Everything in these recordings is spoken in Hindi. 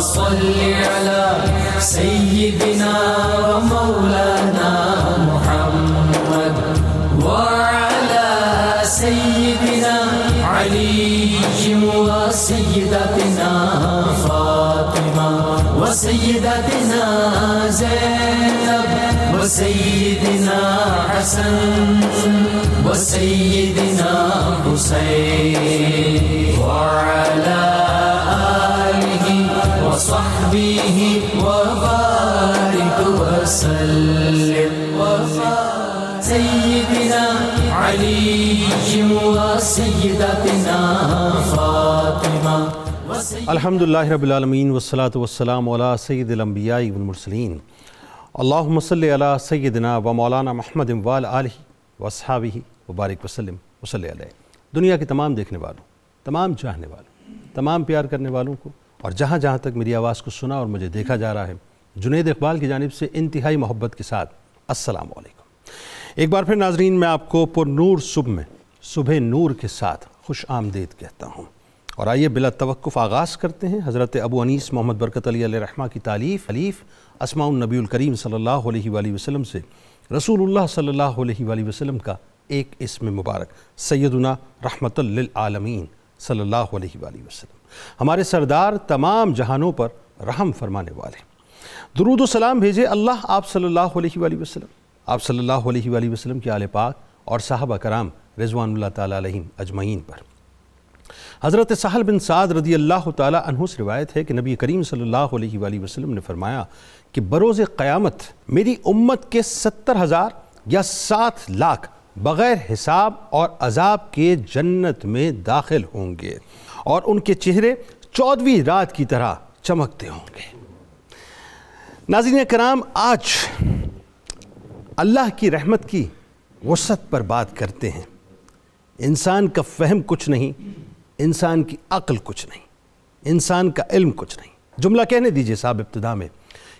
صل على سيدنا ومولانا محمد وعلى سيدنا علي وسيدتنا فاطمة وسيدتنا زينب وسيدنا حسن وسيدنا حسين وعلى آله وصحبه وبارك وسلم سيدنا علي وسيدتنا فاطمة الحمدللہ رب العالمین والصلاة والسلام علی سید الانبیاء والمرسلین اللهم صل علی سیدنا و مولانا محمد وعلی آلہ वसहाबी वबारक वसलम वसल्लल्लाहु अलैहि। दुनिया के तमाम देखने वालों, तमाम चाहने वालों, तमाम प्यार करने वालों को और जहाँ जहाँ तक मेरी आवाज़ को सुना और मुझे देखा जा रहा है, जुनैद इकबाल की जानिब से इंतहाई मोहब्बत के साथ अस्सलाम वालेकुम। एक बार फिर नाजरीन, मैं आपको पुरनूर सुबह में सुबह नूर के साथ खुश आमदीद कहता हूँ और आइए बिला तवक्कुफ़ आगाज़ करते हैं हज़रत अबू अनीस मोहम्मद बरकत अली अलैहिर्रहमा की तालीफ़ अस्माउन नबीउल करीम सल्लल्लाहु अलैहि वसल्लम से रसूलुल्लाह सल्लल्लाहु अलैहि वसल्लम का एक इस्म मुबारक सैयदुना रहमतल लिल आलमीन सल्लल्लाहु अलैहि वसल्लम, हमारे सरदार तमाम जहानों पर रहम फरमाने वाले। दुरूद और सलाम भेजे अल्लाह आप सल्लल्लाहु अलैहि वसल्लम, आप सल्लल्लाहु अलैहि वसल्लम के आले पाक और साहबा कराम रिज़वानुल्लाह ताला अलैहिम अजमईन पर। हज़रत सहल बिन साद रदी अल्लाह ताला अन्हु से रिवायत है कि नबी करीम सल्लल्लाहु अलैहि वसल्लम ने फरमाया कि बरोज़ क़यामत मेरी उम्मत के 70,000 या 7 लाख बग़ैर हिसाब और अजाब के जन्नत में दाखिल होंगे और उनके चेहरे 14वीं रात की तरह चमकते होंगे। नाज़रीन कराम, आज अल्लाह की रहमत की वसअत पर बात करते हैं। इंसान का फ़हम कुछ नहीं, इंसान की अक्ल कुछ नहीं, इंसान का इल्म कुछ नहीं। जुमला कहने दीजिए साहब इब्तिदा में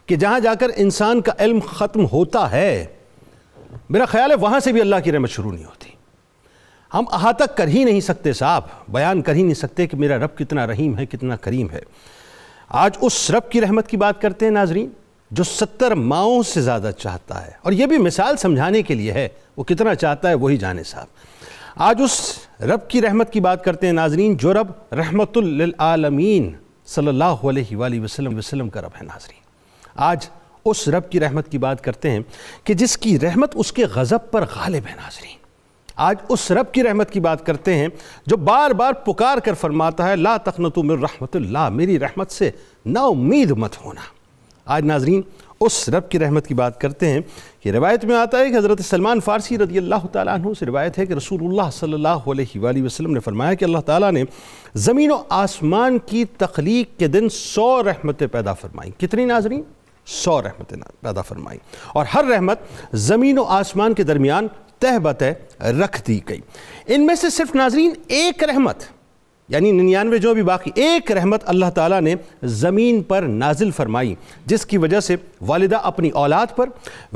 कि जहाँ जाकर इंसान का इल्म ख़त्म होता है, मेरा ख़्याल है वहाँ से भी अल्लाह की रहमत शुरू नहीं होती। हम अहाता कर ही नहीं सकते साहब, बयान कर ही नहीं सकते कि मेरा रब कितना रहीम है, कितना करीम है। आज उस रब की रहमत की बात करते हैं नाजरीन जो 70 माओं से ज़्यादा चाहता है, और यह भी मिसाल समझाने के लिए है, वो कितना चाहता है वही जाने साहब। आज उस रब की रहमत की बात करते हैं नाजरीन जो रब रहमतुल लिल आलमीन सल्लल्लाहु अलैहि वसल्लम का रब है नाजरीन। आज उस रब की रहमत की बात करते हैं कि जिसकी रहमत उसके गज़ब पर गालिब है नाजरीन। आज उस रब की रहमत की बात करते हैं जो बार बार पुकार कर फरमाता है ला तखनतु मिन रहमतुल्लाह, मेरी रहमत से नाउमीद मत होना। आज नाजरीन उस रब की रहमत की बात करते हैं कि रिवायत में आता है कि हज़रत सलमान फ़ारसी रदी अल्लाह ताला अन्हु से रिवायत है कि रसूलुल्लाह सल्लल्लाहु अलैहि वसल्लम ने फरमाया कि अल्लाह ताला ने ज़मीन और आसमान की तख्लीक के दिन 100 रहमतें पैदा फरमाईं। कितनी नाजरीन? 100 रहमतें पैदा फरमाईं, और हर रहमत ज़मीन और आसमान के दरमियान तह बतह रख दी गई। इनमें से सिर्फ नाजरीन एक रहमत, यानी 99 जो भी बाकी, एक रहमत अल्लाह ताला ने ज़मीन पर नाजिल फरमाई, जिसकी वजह से वालिदा अपनी औलाद पर,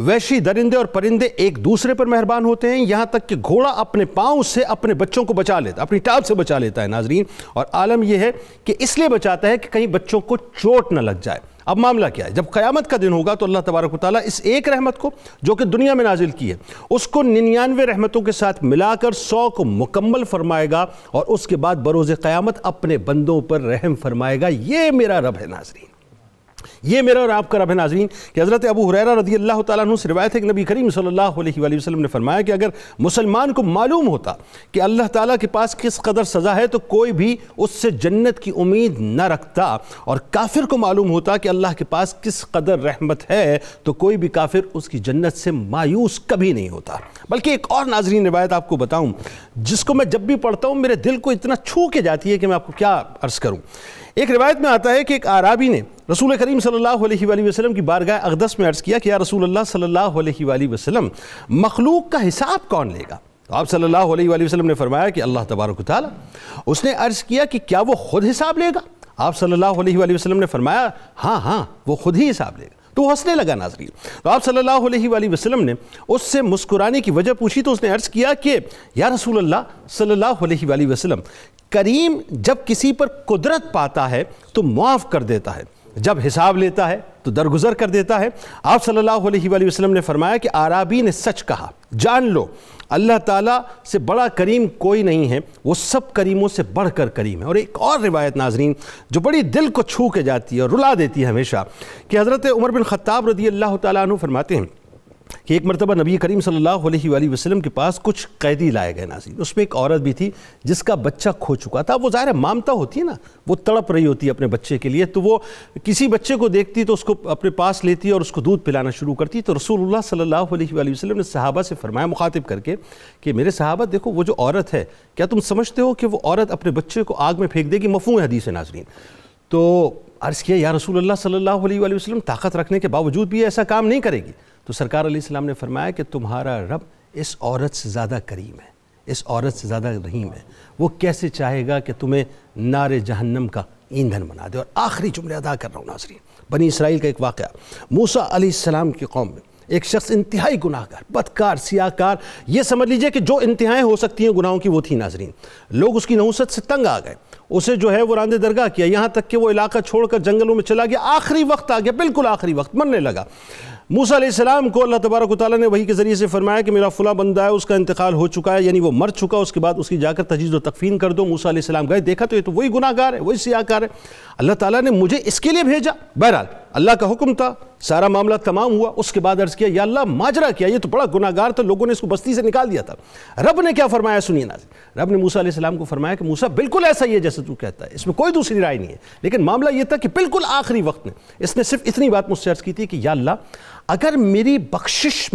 वैशी दरिंदे और परिंदे एक दूसरे पर मेहरबान होते हैं, यहाँ तक कि घोड़ा अपने पाँव से अपने बच्चों को बचा लेता है, अपनी टाप से बचा लेता है नाजरीन। और आलम यह है कि इसलिए बचाता है कि कहीं बच्चों को चोट न लग जाए। अब मामला क्या है? जब क़यामत का दिन होगा तो अल्लाह तबारक व तआला इस एक रहमत को जो कि दुनिया में नाजिल की है, उसको 99 रहमतों के साथ मिलाकर 100 को मुकम्मल फरमाएगा और उसके बाद बरोज़ क़यामत अपने बंदों पर रहम फरमाएगा। ये मेरा रब है नाजरीन, ये मेरा और आपका रब है नाजरीन कि हज़रत अबू हुरैरा रदी अल्लाह ताला अन्हु से रिवायत है कि नबी करीम सल्लल्लाहु अलैहि वसल्लम ने फरमाया कि अगर मुसलमान को मालूम होता कि अल्लाह ताला के पास किस कदर सज़ा है तो कोई भी उससे जन्नत की उम्मीद न रखता, और काफिर को मालूम होता कि अल्लाह के पास किस कदर रहमत है तो कोई भी काफिर उसकी जन्नत से मायूस कभी नहीं होता। बल्कि एक और नाजरीन रिवायत आपको बताऊँ जिसको मैं जब भी पढ़ता हूँ मेरे दिल को इतना छू के जाती है कि मैं आपको क्या अर्ज़ करूँ। एक रिवायत में आता है कि एक आराबी ने रसूल करीम सल्लल्लाहु अलैहि वसल्लम की बारगाह अक़दस में अर्ज़ किया कि या रसूल अल्लाह सल्लल्लाहु अलैहि वसल्लम, मखलूक का हिसाब कौन लेगा? तो आप सल्लल्लाहु अलैहि वसल्लम ने फरमाया कि अल्लाह तबारक व तआला। उसने अर्ज़ किया कि क्या वो खुद हिसाब लेगा? आप सल्लल्लाहु अलैहि वसल्लम ने फरमाया हाँ, वो खुद ही हिसाब लेगा। तो वो हंसने लगा नाजरीन। तो आप सल्लल्लाहु अलैहि वसल्लम ने उससे मुस्कुराने की वजह पूछी तो उसने अर्ज़ किया कि या रसूल अल्लाह सल्लल्लाहु अलैहि वसल्लम, करीम जब किसी पर कुदरत पाता है तो माफ़ कर देता है, जब हिसाब लेता है तो दरगुजर कर देता है। आप सल्लल्लाहु अलैहि वसल्लम ने फरमाया कि आराबी ने सच कहा, जान लो अल्लाह ताला से बड़ा करीम कोई नहीं है, वो सब करीमों से बढ़कर करीम है। और एक और रिवायत नाजरीन जो बड़ी दिल को छू के जाती है और रुला देती है हमेशा, कि हज़रत उमर बिन खत्ताब रदी अल्लाह तआला अन्हु फरमाते हैं कि एक मरतबा नबी करीम सल्लल्लाहु अलैहि वसल्लम के पास कुछ कैदी लाए गए नाज़रीन, उसमें एक औरत भी थी जिसका बच्चा खो चुका था। वो ज़ाहिर मामता होती है ना, वो तड़प रही होती है अपने बच्चे के लिए, तो वो किसी बच्चे को देखती तो उसको अपने पास लेती और उसको दूध पिलाना शुरू करती। तो रसूलुल्लाह सल्लल्लाहु अलैहि वसल्लम ने सहाबा से फरमाया मुखातिब करके कि मेरे सहाबा देखो वो जो औरत है, क्या तुम समझते हो कि वो औरत अपने बच्चे को आग में फेंक देगी? मफ़हूम हदीस है नाज़रीन। तो अर्ज़ किया या रसूलुल्लाह सल्लल्लाहु अलैहि वसल्लम, ताकत रखने के बावजूद भी ऐसा काम नहीं करेगी। तो सरकार अलैहिस्सलाम ने फरमाया कि तुम्हारा रब इस औरत से ज़्यादा करीम है, इस औरत से ज़्यादा रहीम है, वो कैसे चाहेगा कि तुम्हें नारे जहन्नम का ईंधन बना दे। और आखिरी जुमले अदा कर रहा हूँ नाज़रीन, बनी इसराइल का एक वाक़या, मूसा अलैहिस्सलाम की कौम में एक शख्स इंतहाई गुनाहगार, बदकार, सियाकार, ये समझ लीजिए कि जो इंतहाएँ हो सकती हैं गुनाहों की वो थी नाज़रीन। लोग उसकी नहुसत से तंग आ गए, उसे जो है वो रांदे दरगाह किया, यहाँ तक कि वो इलाका छोड़कर जंगलों में चला गया। आखिरी वक्त आ गया, बिल्कुल आखिरी वक्त, मरने लगा। मूसा अलैहिस्सलाम को अल्लाह तबारक व तआला ने वही के ज़रिए से फरमाया कि मेरा फ़ुला बंदा है, उसका इंतकाल हो चुका है, यानी वो मर चुका, उसके बाद उसकी जाकर तजहीज़ व तकफ़ीन कर दो। मूसा अलैहिस्सलाम गए, देखा तो ये तो वही गुनाहगार है, वही सियाकार है, अल्लाह ताला ने मुझे इसके लिए भेजा। बहरहाल अल्लाह का हुक्म था, सारा मामला तमाम हुआ। उसके बाद अर्ज़ किया या अल्लाह माजरा किया, ये तो बड़ा गुनाहगार था, लोगों ने इसको बस्ती से निकाल दिया था। रब ने क्या फरमाया सुनिए नाज़रीन, रब ने मूसा अलैहिस्सलाम को फरमाया कि मूसा बिल्कुल ऐसा ही है जैसे तू कहता है, इसमें कोई दूसरी राय नहीं है। लेकिन मामला ये था कि बिल्कुल आखिरी वक्त में इसने सिर्फ इतनी बात मुझसे अर्ज़ की थी कि या अल्लाह अगर मेरी बख्शिश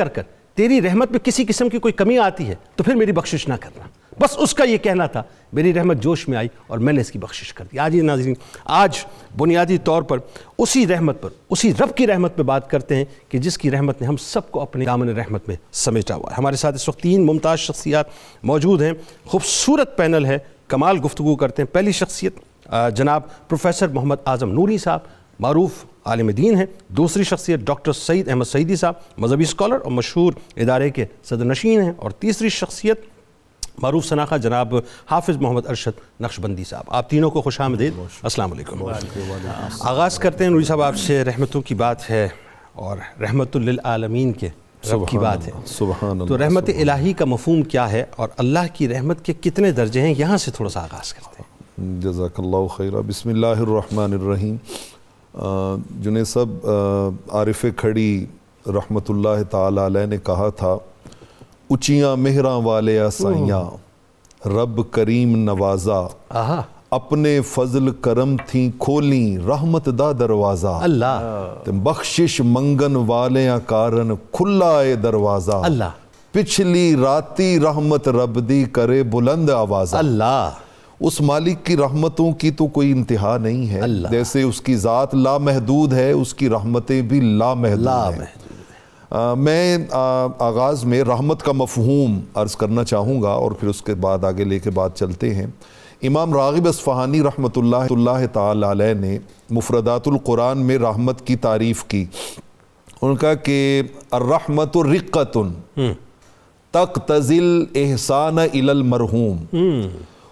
कर तेरी रहमत में किसी किस्म की कोई कमी आती है तो फिर मेरी बख्शिश ना करना। बस उसका ये कहना था, मेरी रहमत जोश में आई और मैंने इसकी बख्शिश कर दी। आज ये नाज़रीन, आज बुनियादी तौर पर उसी रहमत पर, उसी रब की रहमत पर बात करते हैं कि जिसकी रहमत ने हम सबको अपने दामन रहमत में समेटा हुआ है। हमारे साथ इस वक्त तीन मुमताज़ शख्सियात मौजूद हैं, खूबसूरत पैनल है, कमाल गुफ्तगू करते हैं। पहली शख्सियत जनाब प्रोफेसर मोहम्मद आज़म नूरी साहब, मारूफ़ आलिम दीन हैं। दूसरी शख्सियत डॉक्टर सईद अहमद सईदी साहब, मजहबी स्कॉलर और मशहूर इदारे के सदरनशीन हैं। और तीसरी शख्सियत मारूफ सनाखा जनाब हाफिज मोहम्मद अरशद नक्शबंदी साहब। आप तीनों को खुश आमदीद, अस्सलाम वालेकुम। आगाज़ करते हैं नूरी साहब आपसे, रहमतों की बात है और रहमतुल लिल आलमीन के रब की बात है, सुभान अल्लाह। तो रहमत इलाही का मफहूम क्या है और अल्लाह की रहमत के कितने दर्जे हैं, यहाँ से थोड़ा सा आगाज़ करते हैं। जज़ाकल्लाहु खैरा। बिस्मिल्लाहिर रहमानिर रहीम। जुनैद साहब, आरिफ खड़ी रहमतुल्लाह तआला अलैह ने कहा था, उचिया मेहरा वाले साइया रब करीम नवाजा, अपने फजल करम थी खोली रहमत दा दरवाजा, अल्लाह ते बख्शिश मंगन वाले कारण खुला ए दरवाजा, अल्लाह पिछली राती रहमत रब दी करे बुलंद आवाजा। अल्लाह, उस मालिक की रहमतों की तो कोई इंतहा नहीं है, जैसे उसकी ज़ात लामहदूद है उसकी रहमतें भी लामहदूद हैं। मैं आगाज़ में रहमत का मफहूम अर्ज़ करना चाहूँगा और फिर उसके बाद आगे लेके बात चलते हैं। इमाम रागिब अस्फहानी रहमतुल्लाह तआला अलैह ने मुफ़रदात उल कुरान में रहमत की तारीफ़ की। उनका कि अर्रहमतु रिक्कतुन तक़्तज़िल एहसान इलल मरहूम।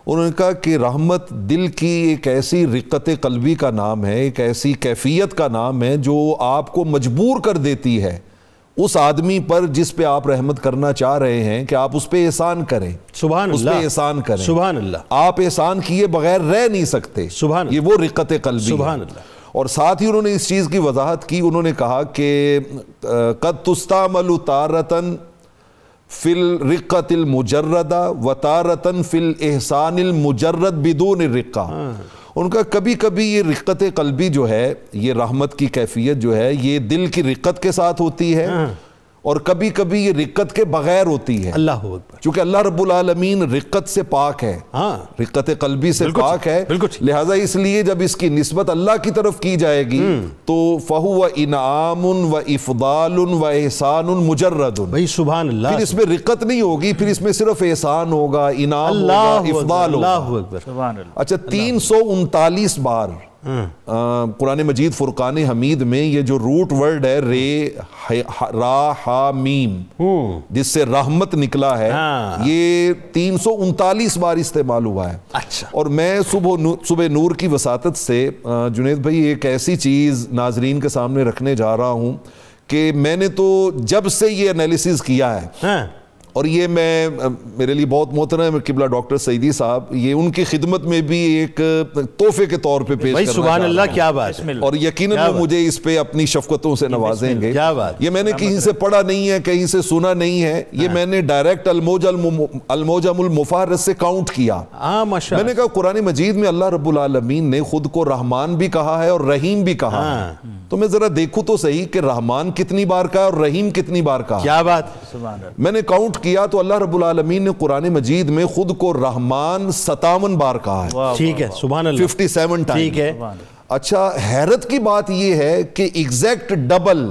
उन्होंने कहा कि रहमत दिल की एक ऐसी रिक्कत कल्बी का नाम है, एक ऐसी कैफियत का नाम है जो आपको मजबूर कर देती है उस आदमी पर जिस पे आप रहमत करना चाह रहे हैं कि आप उस पे एहसान करें। सुभान अल्लाह, उस पे एहसान करें। सुभान अल्लाह, आप एहसान किए बगैर रह नहीं सकते। सुभान, ये वो रिक्कत कल्बी। सुभान अल्लाह। और साथ ही उन्होंने इस चीज़ की वजाहत की, उन्होंने कहा कि कद तुस्तामलु तारतन फिल रिक्कतिल मुजर्रदा व तारतन फिल एहसानिल मुजर्रद बिदून रिक्का। उनका कभी कभी ये रिक्कत कल्बी जो है, ये रहमत की कैफियत जो है, ये दिल की रिक्कत के साथ होती है और कभी कभी ये रिक्कत के बगैर होती है। अल्लाह अकबर। चूँकि अल्लाह रब्बुल आलमीन रिक्कत से पाक है, रिक्कत कल्बी से पाक है, लिहाजा इसलिए जब इसकी निस्बत अल्लाह की तरफ की जाएगी तो फहुवा इनामुन व इफदालुन व एहसानुन मुजर्रदुन। भाई सुभान अल्लाह। फिर इसमें रिक्कत नहीं होगी, फिर इसमें सिर्फ एहसान होगा, इनाम होगा, इफदाल होगा। अच्छा, 339 बार कुरान मजीद फुरकान हमीद में ये जो रूट वर्ड है रे रा हा मीम जिससे रहमत निकला है, हाँ। ये 339 बार इस्तेमाल हुआ है। अच्छा। और मैं सुबह नूर की वसातत से जुनैद भाई एक ऐसी चीज़ नाजरीन के सामने रखने जा रहा हूँ कि मैंने तो जब से ये एनालिसिस किया है, हाँ। और ये मैं मेरे लिए बहुत मोहतरम किबला डॉक्टर सईदी साहब, ये उनकी खिदमत में भी एक तोहफे के तौर पे पेश करना। सुभान अल्लाह, क्या बात है। और यकीनन वो मुझे इस पे अपनी शफकतों से नवाजेंगे। क्या बात, ये मैंने कहीं से पढ़ा नहीं है, कहीं से सुना नहीं है, ये मैंने डायरेक्ट अलमोजमुल मुफारस से काउंट किया। मैंने कहा कुरान मजीद में अल्लाह रब्बुल आलमीन ने खुद को रहमान भी कहा है और रहीम भी कहा है, तो मैं जरा देखूँ तो सही कि रहमान कितनी बार कहा और रहीम कितनी बार कहा। क्या बात, मैंने काउंट किया तो अल्लाह रब्बुल आलमीन ने कुरान मजीद में खुद को रहमान 57 बार कहा है। ठीक है, सुभान अल्लाह, 57 टाइम। ठीक है। अच्छा, हैरत की बात यह है कि एग्जैक्ट डबल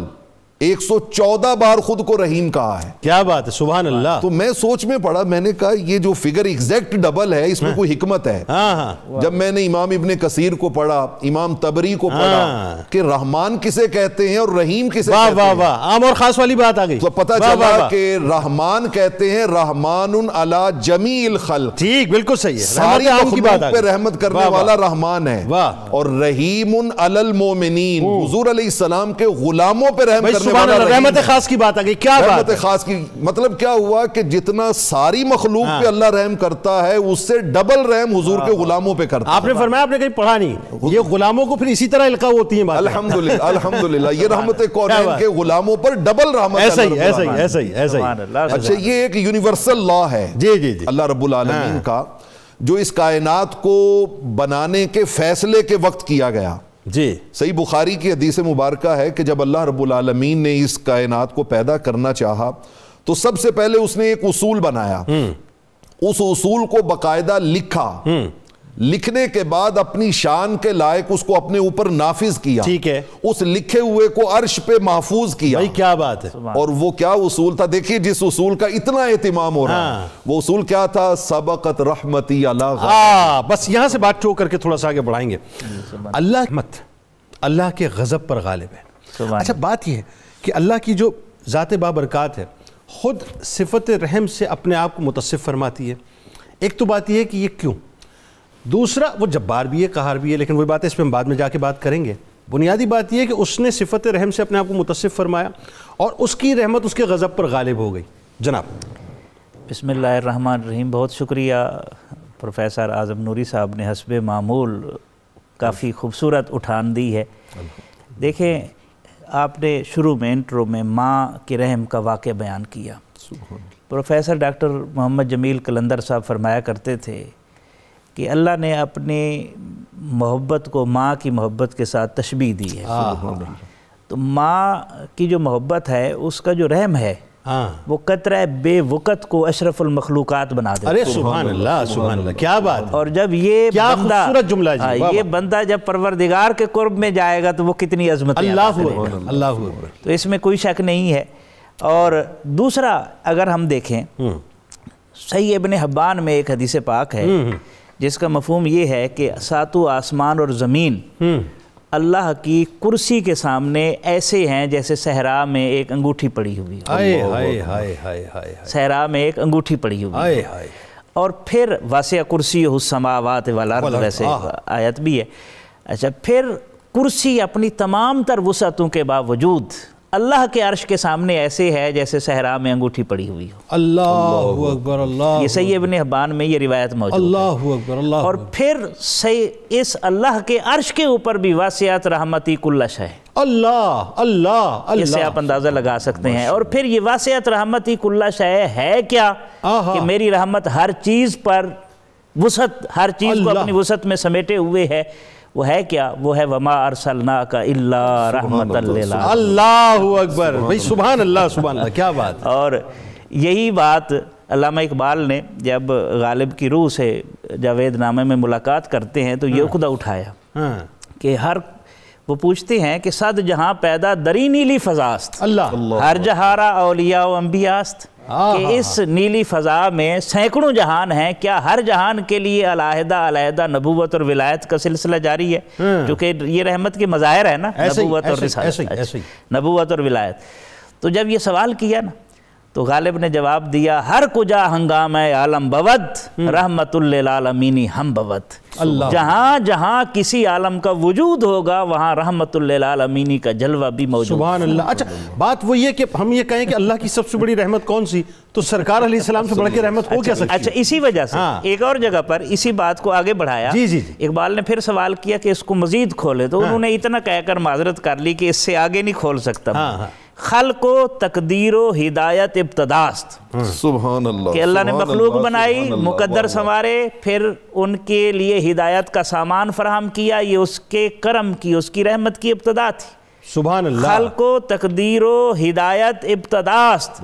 114 बार खुद को रहीम कहा है। क्या बात है, सुभान अल्लाह। तो मैं सोच में पड़ा, मैंने कहा ये जो फिगर एग्जैक्ट डबल है इसमें कोई हिकमत है। जब मैंने इमाम इब्न कसीर को पढ़ा, इमाम तबरी को पढ़ा कि रहमान किसे कहते हैं और रहीम किसे कहते हैं। वाह, आम और खास वाली बात आ गई। तो पता चला कि रहमान कहते हैं रहमानुन अला जमील खल्क। ठीक, बिल्कुल सही है, सारी मखलूक पे रहमत करने वाला रहमान है। और रहीमुन अलल मोमिनीन, हुजूर अलैहिस्सलाम के गुलामों पे रहमत रहमत खास की बात आ गई। क्या बात है, खास की मतलब क्या हुआ कि जितना सारी मखलूक पे अल्लाह रहम करता है उससे डबल रहम हुजूर के गुलामों पे करता है। आपने फरमाया, आपने कहीं पढ़ा नहीं, ये गुलामों को फिर इसी तरह इल्का होती है। अल्हम्दुलिल्लाह, अल्हम्दुलिल्लाह, ये रहमत कौनैन के गुलामों पर डबल रहमत। ऐसा ही, ऐसा ही, ऐसा ही, ऐसा ही। अच्छा, ये एक यूनिवर्सल लॉ है जी जी अल्लाह रब्बुल आलमीन का, जो इस कायनात को बनाने के फैसले के वक्त किया गया जी। सही बुखारी की हदीस मुबारक है कि जब अल्लाह रब्बुल आलमीन ने इस कायनात को पैदा करना चाहा तो सबसे पहले उसने एक उसूल बनाया, उस उसूल को बकायदा लिखा, लिखने के बाद अपनी शान के लायक उसको अपने ऊपर नाफिज किया। ठीक है। उस लिखे हुए को अर्श पे महफूज किया। भाई क्या बात है। और वो क्या उसूल था, देखिए जिस उसूल का इतना एहतिमाम हो रहा है, वो उसूल क्या था, सबकत रहमती अल्लाह। बस यहाँ से बात ठोक करके थोड़ा सा आगे बढ़ाएंगे। अल्लाह मत अल्लाह के गजब पर गालिब है। अच्छा, बात यह है कि अल्लाह की जो ज़ात बाबरकत है खुद सिफत रहम से अपने आप को मुतसिफ़ फरमाती है। एक तो बात यह है कि ये क्यों, दूसरा वो जब्बार भी है, कहार भी है, लेकिन वही बात है, इस पर हम बाद में जाके बात करेंगे। बुनियादी बात यह है कि उसने सिफत रहम से अपने आप को मुतसिफ़ फरमाया और उसकी रहमत उसके गज़ब पर गालिब हो गई। जनाब बिस्मिल्लाहिर्रहमानिर्रहीम। बहुत शुक्रिया प्रोफेसर आज़म नूरी साहब ने हस्बे मामूल काफ़ी खूबसूरत उठान दी है। देखें, आपने शुरू में इंट्रो में माँ के रहम का वाक़या बयान किया। प्रोफेसर डॉक्टर मोहम्मद जमील कलंदर साहब फरमाया करते थे कि अल्लाह ने अपने मोहब्बत को माँ की मोहब्बत के साथ तशबीह दी है। तो माँ की जो मोहब्बत है उसका जो रहम है वो कतरा बेवकत को अशरफुल मखलूकात बना देता है। अरे सुभान अल्लाह, सुभान अल्लाह, क्या बात। और जब ये बंदा जब परवरदिगार के कुर्ब में जाएगा तो वो कितनी अजमत। तो इसमें कोई शक नहीं है। और दूसरा अगर हम देखें, सही इब्न हब्बान में एक हदीस पाक है जिसका मफहूम ये है कि सातों आसमान और ज़मीन अल्लाह की कुर्सी के सामने ऐसे हैं जैसे सहरा में एक अंगूठी पड़ी हुई। सहरा में एक अंगूठी पड़ी हुई। और फिर वासिया कुर्सी समावात वाला वैसे आयत भी है। अच्छा, फिर कुर्सी अपनी तमाम तर वसअतों के बावजूद अल्लाह के अर्श के सामने ऐसे है जैसे सहरा में अंगूठी पड़ी हुई हो। अल्लाहु अकबर, अल्लाह। ये सही इब्न हब्बान में ये रिवायत मौजूद है। अल्लाहु अकबर, अल्लाह। और फिर सही इस अल्लाह के अर्श के ऊपर भी वासियात रहमती कुल्ला शै। अल्लाह अल्लाह अल्लाह। इससे आप अंदाज़ा लगा सकते हैं। और फिर ये वासियात रहमती कुल्ला शै है क्या, कि मेरी रहमत हर चीज़ पर वसअत, हर चीज़ को अपनी वसअत में समेटे हुए है। वो है क्या, वो है वमा अरसलना का इल्ला रहमतल लिल आलमीन। अल्लाहु अकबर, भाई सुभान अल्लाह, सुभान अल्लाह, क्या बात। और यही बात अल्लामा इकबाल ने जब गालिब की रूह से जावेद नामे में मुलाकात करते हैं तो ये खुदा उठाया कि हर वो पूछते हैं कि सद जहाँ पैदा दरीनीली फजास्त, हर जहारा औलिया व अंबियास्त। कि इस नीली फ़ज़ा में सैकड़ों जहान हैं, क्या हर जहान के लिए अलहदा अलहदा नबूवत और विलायत का सिलसिला जारी है? क्योंकि ये रहमत के मज़ाहिर है ना, नबूवत और विलायत। तो जब ये सवाल किया ना तो गालिब ने जवाब दिया, हर कुजा हंगाम आलम बवद रहमतुल्लिल आलमीनी हम बवद। जहाँ जहाँ किसी आलम का वजूद होगा वहाँ रहमतुल्लिल आलमीनी का जलवा भी मौजूद। सुभान अल्लाह। अच्छा, बात वो ये कि हम ये कहें कि अल्लाह की सबसे बड़ी रहमत कौन सी, तो सरकार अलैहिस्सलाम से बढ़ के रहमत हो क्या सकती है? अच्छा, इसी वजह से एक और जगह पर इसी बात को आगे बढ़ाया। इकबाल ने फिर सवाल किया कि इसको मजीद खोले, तो उन्होंने इतना कहकर माजरत कर ली कि इससे आगे नहीं खोल सकता। खल्को तकदीरो हिदायत इब्तदास्त, सुभान अल्लाह, कि अल्लाह ने मखलूक बनाई, मुकद्दर संवारे, फिर उनके लिए हिदायत का सामान फराहम किया। ये उसके करम की, उसकी रहमत की इब्तदा थी। सुभान अल्लाह। खल्को तकदीरो हिदायत इब्तदास्त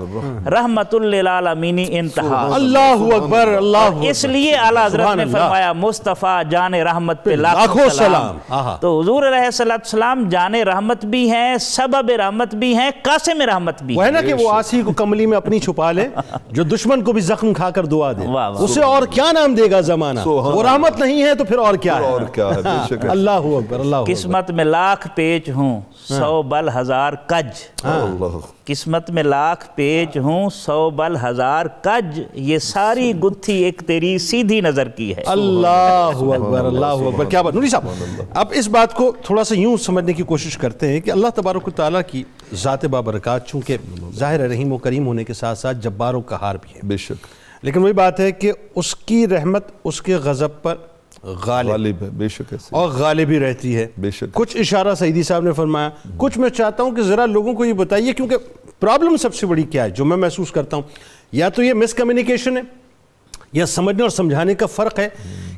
रहमतुल्लिल आलमीन इंतहा। अल्लाहु अकबर, अल्लाह। इसलिए आला हज़रत ने फरमाया मुस्तफ़ा जाने रहमत पे लाखों सलाम। तो हुजूर अलैहिस्सलातु वस्सलाम जाने रहमत भी हैं, सबब रहमत भी हैं, कासिम रहमत भी है ना, कि वो आसी को कमली में अपनी छुपा ले, जो दुश्मन को भी जख्म खाकर दुआ दे, उसे और क्या नाम देगा जमाना। वो रहमत नहीं है तो फिर और क्या है। अल्लाहु अकबर, अल्लाह। किस्मत में लाख पेच हूँ 100 बल हजार कज। किस्मत में लाख पेज हूँ 100 बल हजार कज, ये सारी गुत्थी एक तेरी सीधी नजर की है। अल्लाह अकबर, अल्लाह अकबर। क्या बात नूरी साहब। अब इस बात को थोड़ा सा यूँ समझने की कोशिश करते हैं कि अल्लाह तबारक व तआला की ज़ात बाबरकत, चूँकि ज़ाहिर रहीम व करीम होने के साथ साथ जब्बारों का हार भी है बेशक, लेकिन वही बात है कि उसकी रहमत उसके गज़ब पर गालिब है बेशक, और गालिब ही रहती है बेशक। कुछ इशारा सईदी साहब ने फरमाया, कुछ मैं चाहता हूँ कि ज़रा लोगों को ये बताइए, क्योंकि प्रॉब्लम सबसे बड़ी क्या है जो मैं महसूस करता हूँ, या तो ये मिसकम्युनिकेशन है या समझने और समझाने का फ़र्क है,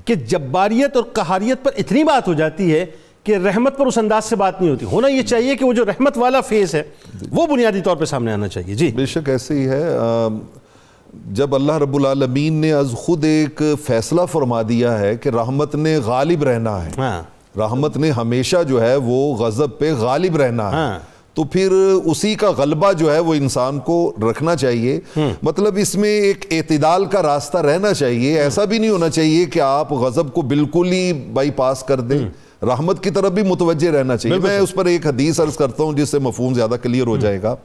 कि जब्बारियत और कहारियत पर इतनी बात हो जाती है कि रहमत पर उस अंदाज से बात नहीं होती। होना ये चाहिए कि वो जो रहमत वाला फेज़ है वो बुनियादी तौर पर सामने आना चाहिए। जी बेशक ऐसे ही है। जब अल्लाह रब्बुल आलमीन ने अज़ ख़ुद एक फ़ैसला फरमा दिया है कि रहमत ने गालिब रहना है, रहमत ने हमेशा जो है वो गज़ब पे गालिब रहना है, तो फिर उसी का गलबा जो है वो इंसान को रखना चाहिए। मतलब इसमें एक एतदाल का रास्ता रहना चाहिए। ऐसा भी नहीं होना चाहिए कि आप गज़ब को बिल्कुल ही बाईपास कर दें, रहमत की तरफ भी मुतवज्जे रहना चाहिए। मैं उस पर एक हदीस अर्ज़ करता हूँ जिससे मफ़हूम ज़्यादा क्लियर हो जाएगा।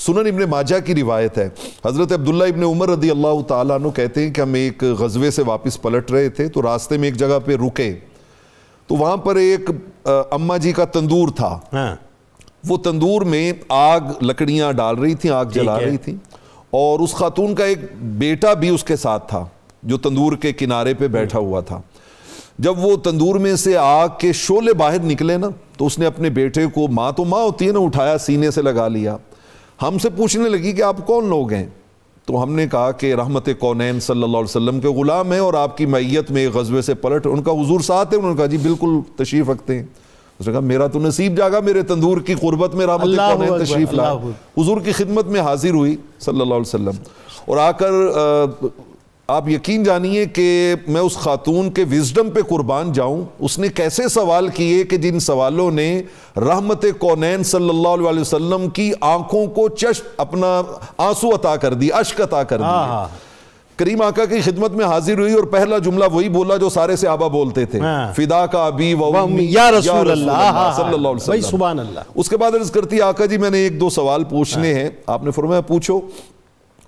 सुनन इब्न माजा की रिवायत है, हज़रत अब्दुल्ला इब्न उमर रदी अल्लाह ताला अन्हु कहते हैं कि हम एक गज़वे से वापस पलट रहे थे, तो रास्ते में एक जगह पे रुके, तो वहाँ पर एक अम्मा जी का तंदूर था। वो तंदूर में आग, लकड़ियाँ डाल रही थी, आग जला रही थी, और उस खातून का एक बेटा भी उसके साथ था जो तंदूर के किनारे पर बैठा हुआ था। जब वो तंदूर में से आग के शोले बाहर निकले ना, तो उसने अपने बेटे को, माँ तो माँ होती है ना, उठाया, सीने से लगा लिया। हमसे पूछने लगी कि आप कौन लोग हैं, तो हमने कहा कि रहमत कौनैन सल्लल्लाहु अलैहि वसल्लम के ग़ुलाम हैं और आपकी मैयत में ग़ज़वे से पलट। उनका हुजूर साथ है? उन्होंने कहा जी बिल्कुल तशरीफ़ रखते हैं। उसने कहा मेरा तो नसीब जागा, मेरे तंदूर की क़ुर्बत में रहमत कौनैन तशरीफ़ ला। हुजूर की खिदमत में हाजिर हुई सल्लल्लाहु अलैहि वसल्लम, और आकर आप यकीन जानिए कि मैं उस खातून के विजडम पे कुर्बान जाऊं। उसने कैसे सवाल किए कि जिन सवालों ने रहमत कौनैन सल्लल्लाहु अलैहि वसल्लम की आंखों को चश्म, अपना आंसू अता कर दी, अश्क अता कर दी। करीम आका की खिदमत में हाजिर हुई और पहला जुमला वही बोला जो सारे सहाबा बोलते थे, फिदा का अबी व उम्मी या रसूल अल्लाह सल्लल्लाहु अलैहि वसल्लम। सुभान अल्लाह। उसके बाद अर्ज करती, आका जी मैंने एक दो सवाल पूछने हैं। आपने फरमाया पूछो।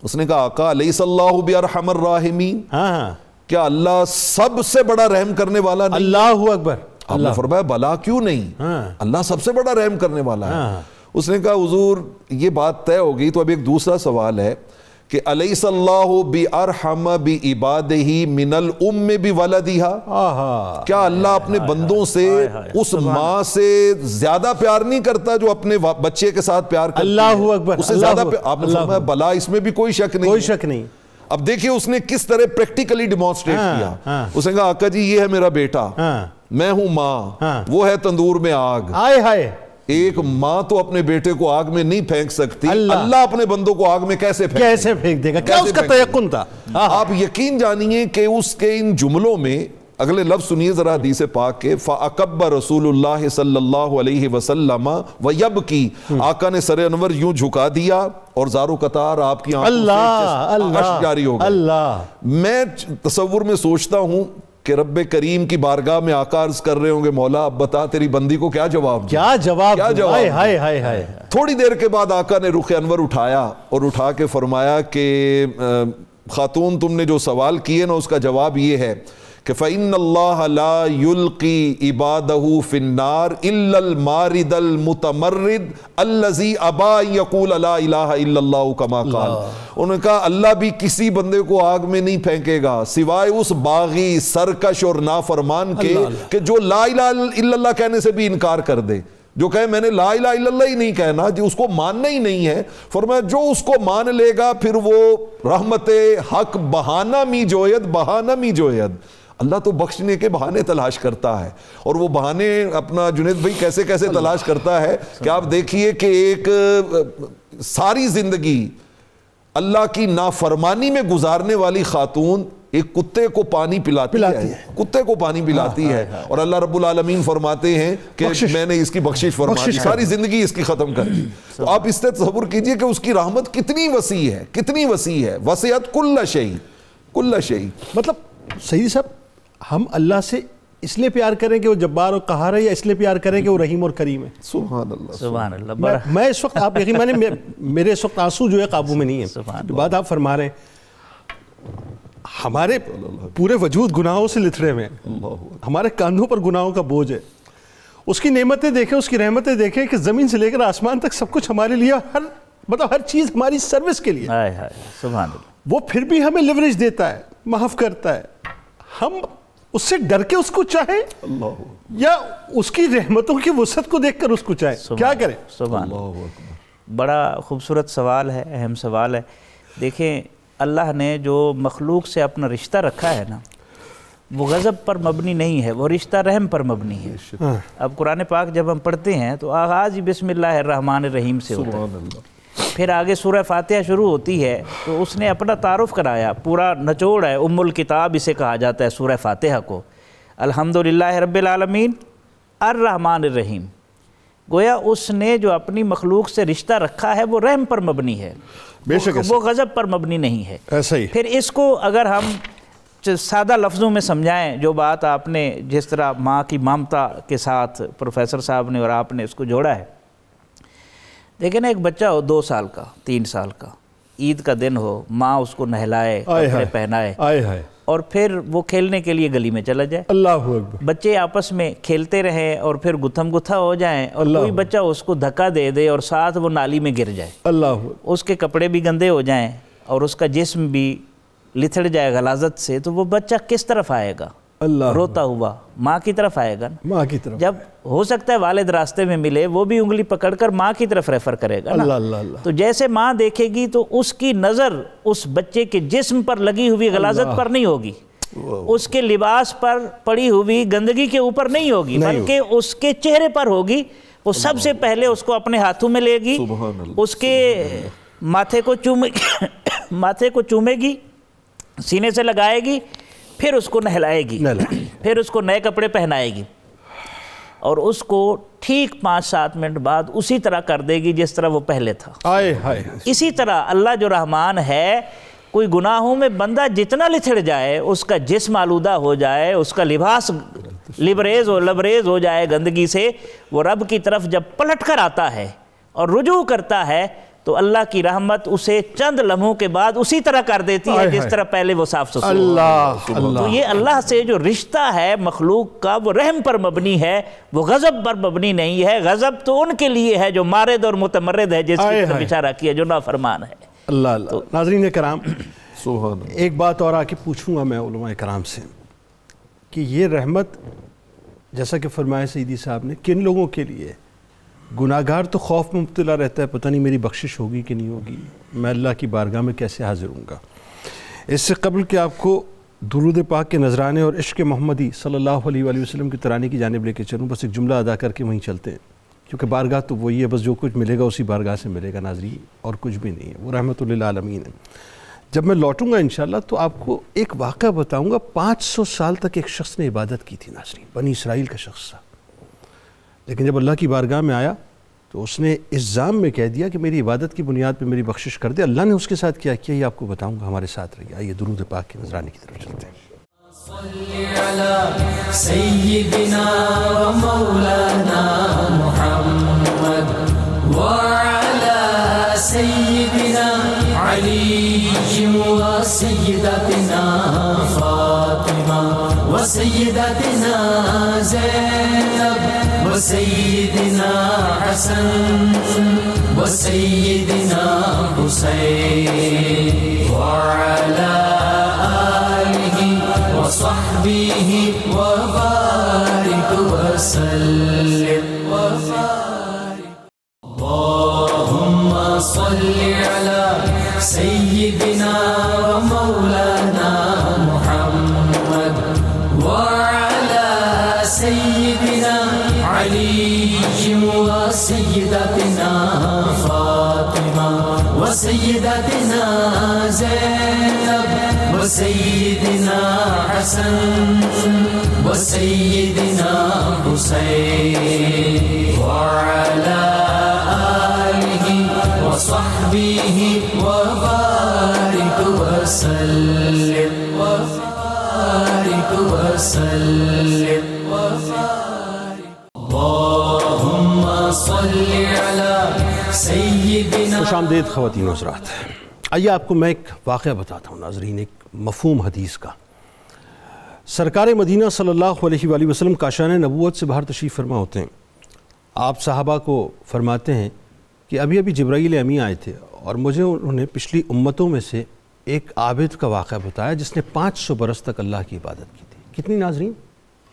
उसने कहा आका अलैहिस्सल्लाहु बिअरहमर राहिमीन, क्या अल्लाह सबसे बड़ा रहम करने वाला नहीं? अल्लाहु अकबर। आपने फरमाया भला क्यों नहीं, अल्लाह सबसे बड़ा रहम करने वाला है। उसने कहा हुजूर ये बात तय हो गई, तो अब एक दूसरा सवाल है कि अलैहिस्सल्लाहु बिअरहम बिइबादिही मिनल उम्म बिवलदिहा, क्या अल्लाह अपने बंदों से उस माँ से ज्यादा प्यार नहीं करता जो अपने बच्चे के साथ प्यार करती है? अल्लाहु अकबर, उससे ज्यादा आपने भला इसमें भी कोई शक नहीं, कोई शक नहीं। अब देखिए उसने किस तरह प्रैक्टिकली डिमॉन्स्ट्रेट किया। उसने कहा आका जी ये है मेरा बेटा, मैं हूँ माँ, वो है तंदूर में आग। आए हाय, एक माँ तो अपने बेटे को आग में नहीं फेंक सकती, अल्लाह अपने बंदों को आग में कैसे फेंक देगा? क्या उसका तयक्कुन था? आप यकीन जानिए कि उसके इन जुमलों में अगले लफ्ज़ सुनिए ज़रा हदीस पाक के, फ़अकब्ब रसूलुल्लाह सल्लल्लाहु अलैहि वसल्लम व यबकी, आका ने सरे अनवर यूं झुका दिया और ज़ारो कतार आपकी आंखों से जारी हो गई। मैं तसव्वुर में सोचता हूँ कि रब्बे करीम की बारगाह में आका अर्ज कर रहे होंगे, मौला अब बता तेरी बंदी को क्या जवाब, क्या जवाब। हाय हाय हाय हाय। थोड़ी देर के बाद आका ने रुख अनवर उठाया और उठा के फरमाया कि खातून तुमने जो सवाल किए ना उसका जवाब ये है कि फ़इन्नल्लाह ला युल्की इबादहु फ़िन्नार इल्लल मारिदल मुतमर्रिद अल्लज़ी अबा यक़ूल ला इलाहा इल्लल्लाह कमा क़ाल। उन्होंने कहा अल्लाह भी किसी बंदे को आग में नहीं फेंकेगा सिवाय उस बागी सरकश और नाफरमान के जो ला इलाहा इल्लल्लाह कहने से भी इनकार कर दे, जो कहे मैंने ला इलाहा इल्लल्लाह ही नहीं कहना जी, उसको मानना ही नहीं है। फरमाया जो उसको मान लेगा फिर वो रहमते हक बहाना मी जोयद। अल्लाह तो बख्शने के बहाने तलाश करता है और वो बहाने अपना जुनैद भाई कैसे कैसे तलाश करता है कि आप देखिए कि एक सारी जिंदगी अल्लाह की नाफरमानी में गुजारने वाली खातून एक कुत्ते को पानी पिलाती है। कुत्ते को पानी पिलाती है और अल्लाह रब्बुल आलमीन फरमाते हैं कि मैंने इसकी बख्शिश फरमाई, सारी जिंदगी इसकी खत्म कर दी। तो आप इससे तसव्वुर कीजिए कि उसकी रहमत कितनी वसी है। वसीअत कुल्ला शई। मतलब सही साहब, हम अल्लाह से इसलिए प्यार करें कि वो जब्बार और कहार है या इसलिए प्यार करें कि वो रहीम और करीम है? सुभान अल्लाह। मैं इस वक्त आप यकीन माने मेरे इस वक्त आंसू जो है काबू में नहीं है। बात आप फरमा रहे हैं, हमारे पूरे वजूद गुनाहों से लिथड़े हुए हैं, हमारे कांधों पर गुनाहों का बोझ है। उसकी नेमतें देखें, उसकी रहमतें देखें कि ज़मीन से लेकर आसमान तक सब कुछ हमारे लिए, हर चीज़ हमारी सर्विस के लिए। सुभान अल्लाह। वो फिर भी हमें लिवरेज देता है, माफ़ करता है। हम उससे डर के उसको चाहे या उसकी रहमतों की वसअत को देखकर उसको चाहे, क्या करें? सुभान अल्लाह। बड़ा खूबसूरत सवाल है, अहम सवाल है। देखें, अल्लाह ने जो मखलूक से अपना रिश्ता रखा है ना, वो गज़ब पर मबनी नहीं है, वो रिश्ता रहम पर मबनी है। अब कुरान पाक जब हम पढ़ते हैं तो आगाज़ ही बिस्मिल्लाहिर्रहमानिर्रहीम से होता है, फिर आगे सूरह फातिहा शुरू होती है। तो उसने अपना तारुफ़ कराया, पूरा नचोड़ है, उम्मुल किताब इसे कहा जाता है सूरह फातिहा को। अल्हम्दुलिल्लाहि रब्बिल आलमीन अर्रहमानिर्रहीम। गोया उसने जो अपनी मखलूक से रिश्ता रखा है वो रहम पर मबनी है, वो गज़ब पर मबनी नहीं है। ऐसा ही। फिर इसको अगर हम सादा लफ्ज़ों में समझाएं, जो बात आपने जिस तरह माँ की ममता के साथ प्रोफेसर साहब ने और आपने उसको जोड़ा है, देखिए ना, एक बच्चा हो 2 साल का, 3 साल का, ईद का दिन हो, माँ उसको नहलाए, कपड़े पहनाए और फिर वो खेलने के लिए गली में चला जाए। अल्लाहू अकबर। बच्चे आपस में खेलते रहें और फिर गुथम गुथा हो जाएं और कोई बच्चा उसको धक्का दे दे और साथ वो नाली में गिर जाए। अल्लाहू अकबर। उसके कपड़े भी गंदे हो जाएं और उसका जिस्म भी लिथड़ जाए गलाजत से, तो वो बच्चा किस तरफ आएगा? अल्लाह। रोता हुआ माँ की तरफ आएगा ना, माँ की तरफ। जब हो सकता है वालिद रास्ते में मिले, वो भी उंगली पकड़कर माँ की तरफ रेफर करेगा ना। अल्लाह। तो जैसे माँ देखेगी तो उसकी नज़र उस बच्चे के जिस्म पर लगी हुई गलाजत पर नहीं होगी, उसके लिबास पर पड़ी हुई गंदगी के ऊपर नहीं होगी, बल्कि उसके चेहरे पर होगी। वो सबसे पहले उसको अपने हाथों में लेगी, उसके माथे को चूमेगी, सीने से लगाएगी, फिर उसको नहलाएगी, फिर उसको नए कपड़े पहनाएगी और उसको ठीक 5-7 मिनट बाद उसी तरह कर देगी जिस तरह वो पहले था। इसी तरह अल्लाह जो रहमान है, कोई गुनाहों में बंदा जितना लिथड़ जाए, उसका जिस्म आलूदा हो जाए, उसका लिबास लबरेज हो जाए गंदगी से, वो रब की तरफ जब पलट कर आता है और रुजू करता है तो अल्लाह की रहमत उसे चंद लम्हों के बाद उसी तरह कर देती है जिस तरह पहले वो साफ सुथरा। तो ये अल्लाह से जो रिश्ता है मखलूक का, वो रहम पर मबनी है, वो गज़ब पर मबनी नहीं है। गज़ब तो उनके लिए है जो मारिद और मुतमर्रिद है, जिसकी इशारा किया, जो नाफरमान है। अल्लाह। नाज़रीन कराम, एक बात और आके पूछूंगा मैं उलमा कराम से कि ये रहमत, जैसा कि फरमाया सईदी साहब ने, किन लोगों के लिए? गुनाहगार तो खौफ में मुब्तला रहता है, पता नहीं मेरी बख्शिश होगी कि नहीं होगी, मैं अल्लाह की बारगाह में कैसे हाजिर हूँगा। इससे कबल कि आपको दुरूद पाक के नजराने और इश्क मोहम्मदी सल्लल्लाहु अलैहि वसल्लम की तराने की जानिब लेके चलूँ, बस एक जुमला अदा करके वहीं चलते हैं, क्योंकि बारगाह तो वही है, बस जो कुछ मिलेगा उसी बारगाह से मिलेगा नाजरी, और कुछ भी नहीं है। वो रहमतुल्लिल आलमीन है। जब मैं लौटूंगा इंशाल्लाह तो आपको एक वाक़ा बताऊंगा। 500 साल तक एक शख्स ने इबादत की थी नाज़रीन, बनी इसराइल का शख्स था, लेकिन जब अल्लाह की बारगाह में आया तो उसने इल्ज़ाम में कह दिया कि मेरी इबादत की बुनियाद पे मेरी बख्शिश कर दे। अल्लाह ने उसके साथ क्या किया ये आपको बताऊंगा, हमारे साथ रहिए। आइए दुरूद पाक के नजराने की तरफ चलते हैं। वसय्यिदना हसन वसय्यिदना हुसैन वअला आलिहि वसहबिहि वबारिक वसल्लिम अल्लाहुम्मा सल्लि अला सय्यिदना व मौलाना मुहम्मद वअला सय्यिदना सय्यदातना फातिमा व सय्यदातना ज़ैनब व सय्यदना हसन व सय्यदना हुसैन व अला आलिहि व सहबिहि व बारिक वसल्लिम व बारिक वसल्लिम खुशामदेद ख़वातीन हज़रात। आइए आपको मैं एक वाक़या बताता हूँ नाज़रीन, एक मफ़हूम हदीस का। सरकार मदीना सल्लल्लाहु अलैहि वसल्लम काशाने नबूवत से बाहर तशरीफ़ फरमा होते हैं। आप सहाबा को फरमाते हैं कि अभी अभी जिब्राइल अमी आए थे और मुझे उन्होंने पिछली उम्मतों में से एक आबिद का वाक़या बताया जिसने 500 बरस तक अल्लाह की इबादत की थी। कितनी नाज़रीन?